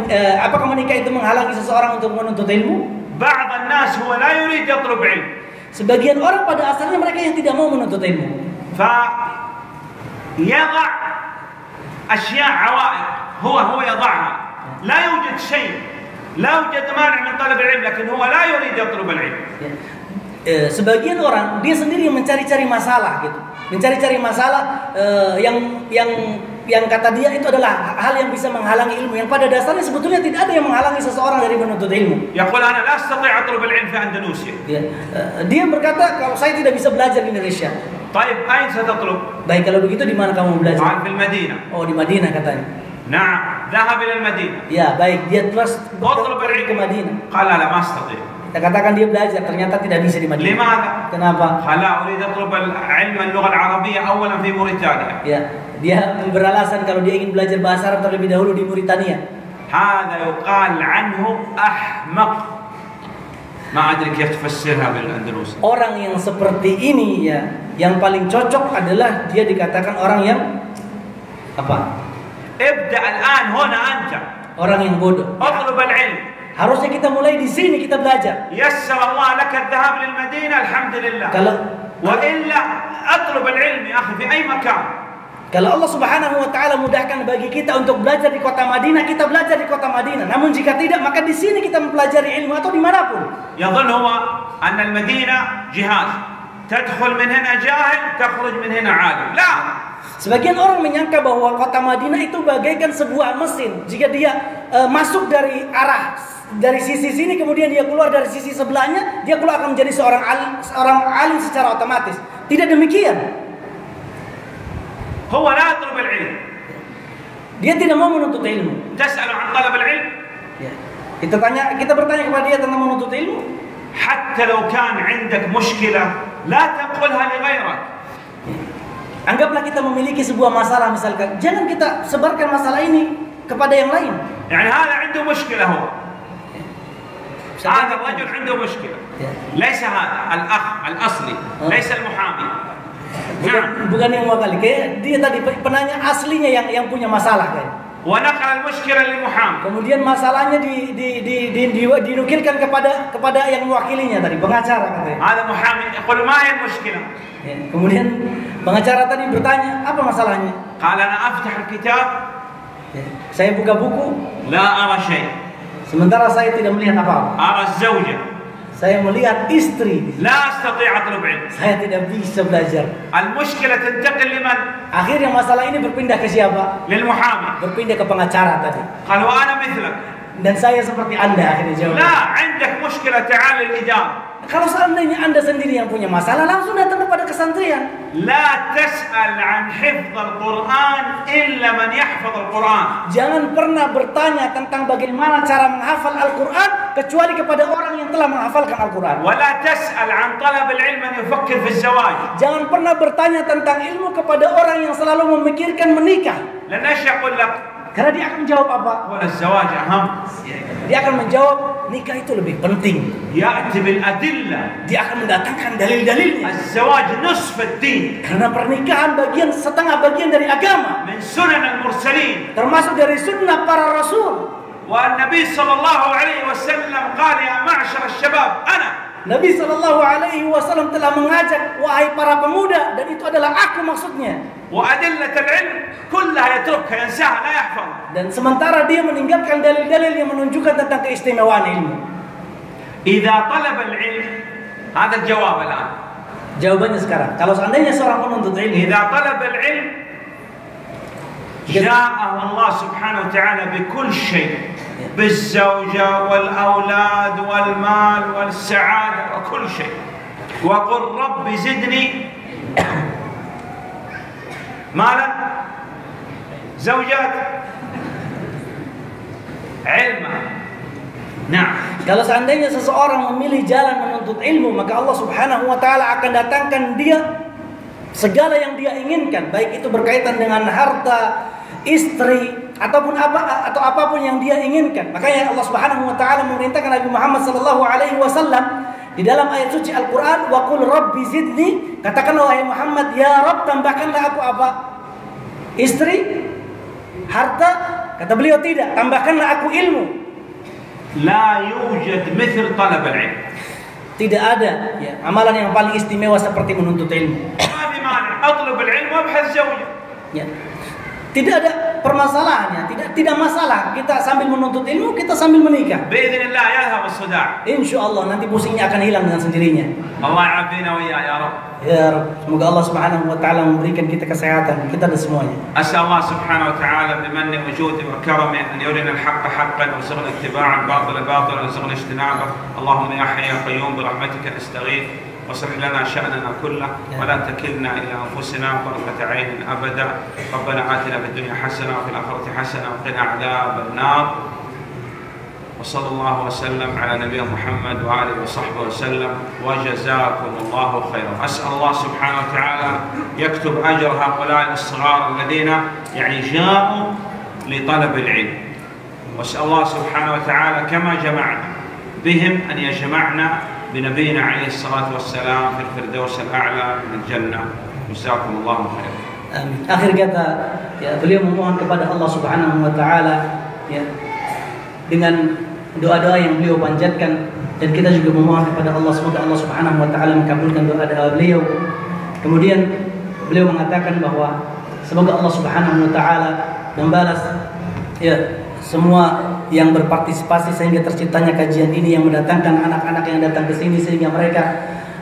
menikah itu menghalangi seseorang untuk menuntut ilmu? Ba'd an-nas huwa la yurid yatlub 'ilm. Sebagian orang pada asalnya mereka yang tidak mau menuntut ilmu. Fa yadha asya' 'awaiq huwa yadha'ha. La yujad shay'. لا يوجد مانع من طلب العلم لكن هو لا يريد يطلب العلم. Sebagian orang dia sendiri mencari-cari masalah gitu. Mencari-cari masalah yang kata dia itu adalah hal yang bisa menghalangi ilmu yang pada dasarnya sebetulnya tidak ada yang menghalangi seseorang dari menuntut ilmu. يقول انا لا استطيع اطلب العلم في اندونيسيا. Dia berkata kalau saya tidak bisa belajar di Indonesia. طيب اين ستطلب؟ Baik kalau begitu di mana kamu belajar? Di Madinah. Oh di Madinah katanya. Nah, ذهب إلى المدينة. Ya, baik. Dia terus ke Madinah. Qala la mastati. Kita katakan dia belajar, ternyata tidak bisa di Madinah. Limadha? Kenapa? Qala urid atlub al-'ilm al-lugha al-'arabiyyah awwalan fi Mauritania. Ya, dia beralasan kalau dia ingin belajar bahasa Arab terlebih dahulu di Mauritania. Hadza yuqal 'anhu ahmaq. Ma adri kif tufassirha bil Andalus. Orang yang seperti ini ya, yang paling cocok adalah dia dikatakan orang yang apa? Ibda al-an huna anta. Orang yang bodoh. Atlub al-ilm. Harusnya kita mulai di sini kita belajar. Yassara Allah laka adh-dhahab lil Madinah alhamdulillah. Kalau wa illa atlub al-ilm ya akhi fi ay makan. Kalau Allah Subhanahu wa taala mudahkan bagi kita untuk belajar di kota Madinah, kita belajar di kota Madinah. Namun jika tidak, maka di sini kita mempelajari ilmu atau dimanapun. Yadhannu huwa anna al-Madinah jihad. Tadkhul min hina jahil, takhruj min hina 'alim. La. Sebagian orang menyangka bahwa kota Madinah itu bagaikan sebuah mesin. Jika dia masuk dari arah dari sisi sini, kemudian dia keluar dari sisi sebelahnya, dia keluar akan menjadi seorang alim secara otomatis. Tidak demikian. Huwa la yatlub al-'ilm. Dia tidak mau menuntut ilmu. Tas'alu 'an talab al-'ilm. Ya. Kita bertanya kepada dia tentang menuntut ilmu. Hatta law kan 'indak mushkilah, la taqulha li ghayrak. Anggaplah kita memiliki sebuah masalah misalkan, jangan kita sebarkan masalah ini kepada yang lain. يعني هذا عنده مشكلة هو. هذا الرجل عنده مشكلة. ليس هذا الأخ الأصلي، ليس المحامي. Bukan yang mewakili, dia tadi penanya aslinya yang punya masalah kan. ونقل المشكلة للمحامي. Kemudian masalahnya dinukilkan kepada yang mewakilinya tadi, pengacara katanya. هذا محامي يقول ما هي المشكلة. Kemudian pengacara tadi bertanya, apa masalahnya? Qala ana aftah al-kitab. Saya buka buku. La ara syai. Sementara saya tidak melihat apa-apa. Ara zawja. Saya melihat istri. La astati' atlub 'ilm. Saya tidak bisa belajar. Al-mushkilah tantaqil liman? Akhirnya masalah ini berpindah ke siapa? Lil muhami. Berpindah ke pengacara tadi. Qala wa ana mithlak. Dan saya seperti Anda akhirnya jawab. La 'indak mushkilah ta'al al-idam. Kalau seandainya Anda sendiri yang punya masalah, langsung datang kepada kesantrian. La tas'al 'an hifdz al-Qur'an illa man yahfadz al-Qur'an. Jangan pernah bertanya tentang bagaimana cara menghafal Al-Qur'an kecuali kepada orang yang telah menghafalkan Al-Qur'an. Wa la tas'al 'an talab al-'ilm man yufakkir fi az-zawaj. Jangan pernah bertanya tentang ilmu kepada orang yang selalu memikirkan menikah. Lanasya qul lak Karena dia akan menjawab apa? Dia akan menjawab nikah itu lebih penting. Dia akan mendatangkan dalil-dalilnya. Karena pernikahan bagian setengah bagian dari agama. Termasuk dari sunnah para rasul. Nabi sallallahu alaihi wasallam telah mengajak, wahai para pemuda, dan itu adalah aku maksudnya. Dan sementara dia meninggalkan dalil-dalil yang menunjukkan tentang keistimewaan ilmu. Jawabannya sekarang, kalau seandainya seorang penuntut ilmu, جاءه الله سبحانه وتعالى بكل شيء بالزوجة والأولاد والمال والسعادة وكل شيء وقل رب زدني مالا زوجات علما. Nah, kalau seandainya seseorang memilih jalan menuntut ilmu, maka Allah Subhanahu wa taala akan datangkan dia segala yang dia inginkan, baik itu berkaitan dengan harta, istri, ataupun apa atau apapun yang dia inginkan. Makanya Allah Subhanahu wa taala memerintahkan Nabi Muhammad sallallahu alaihi wasallam di dalam ayat suci Al-Qur'an, wa qul rabbi zidni, katakanlah wahai Muhammad, ya Rabb, tambahkanlah aku apa? Istri, harta. Kata beliau tidak, tambahkanlah aku ilmu. La yujad mithl talab al-'ilm. Tidak ada ya, amalan yang paling istimewa seperti menuntut ilmu. Ya. Tidak ada permasalahannya, tidak masalah. Kita sambil menuntut ilmu, kita sambil menikah. Insyaallah nanti pusingnya akan hilang dengan sendirinya. Ya Rabb, semoga Allah Subhanahu wa taala memberikan kita kesehatan, kita dan semuanya. Asallahu subhanahu wa taala bimanni wujudi wa karami an yurina al-haqqa haqqan wa yarzuqna ittiba'ahu al-batila batilan wa yarzuqna ijtinabah. Allahumma ya hayyu ya qayyum bi rahmatika nastaghith. واصلح لنا شأننا كله ولا تكلنا إلى أنفسنا طرفة عين أبدا. ربنا آتنا في الدنيا حسنة وفي الآخرة حسنة وقنا عذاب النار. وصلى الله وسلم على نبينا محمد وآله وصحبه وسلم وجزاكم الله خيرا. أسأل الله سبحانه وتعالى يكتب أجر هؤلاء الصغار الذين يعني جاءوا لطلب العلم. وأسأل الله سبحانه وتعالى كما جمعنا بهم أن يجمعنا بنبينا عليه الصلاة والسلام في الفردوس الأعلى من الجنة. جزاكم الله خيرا. Amin. Akhir kata, ya, beliau memohon kepada Allah Subhanahu wa taala ya, dengan doa-doa yang beliau panjatkan, dan kita juga memohon kepada Allah, semoga Allah Subhanahu wa taala mengabulkan doa-doa beliau. Kemudian beliau mengatakan bahwa semoga Allah Subhanahu wa taala membalas ya semua yang berpartisipasi sehingga terciptanya kajian ini, yang mendatangkan anak-anak yang datang ke sini sehingga mereka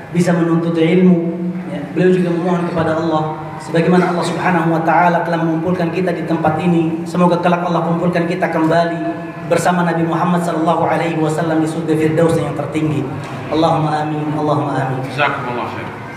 bisa menuntut ilmu. Ya, beliau juga memohon kepada Allah, sebagaimana Allah Subhanahu wa taala telah mengumpulkan kita di tempat ini, semoga kelak Allah kumpulkan kita kembali bersama Nabi Muhammad sallallahu alaihi wasallam di surga Firdaus yang tertinggi. Allahumma amin, Allahumma amin. Jazakumullah khair.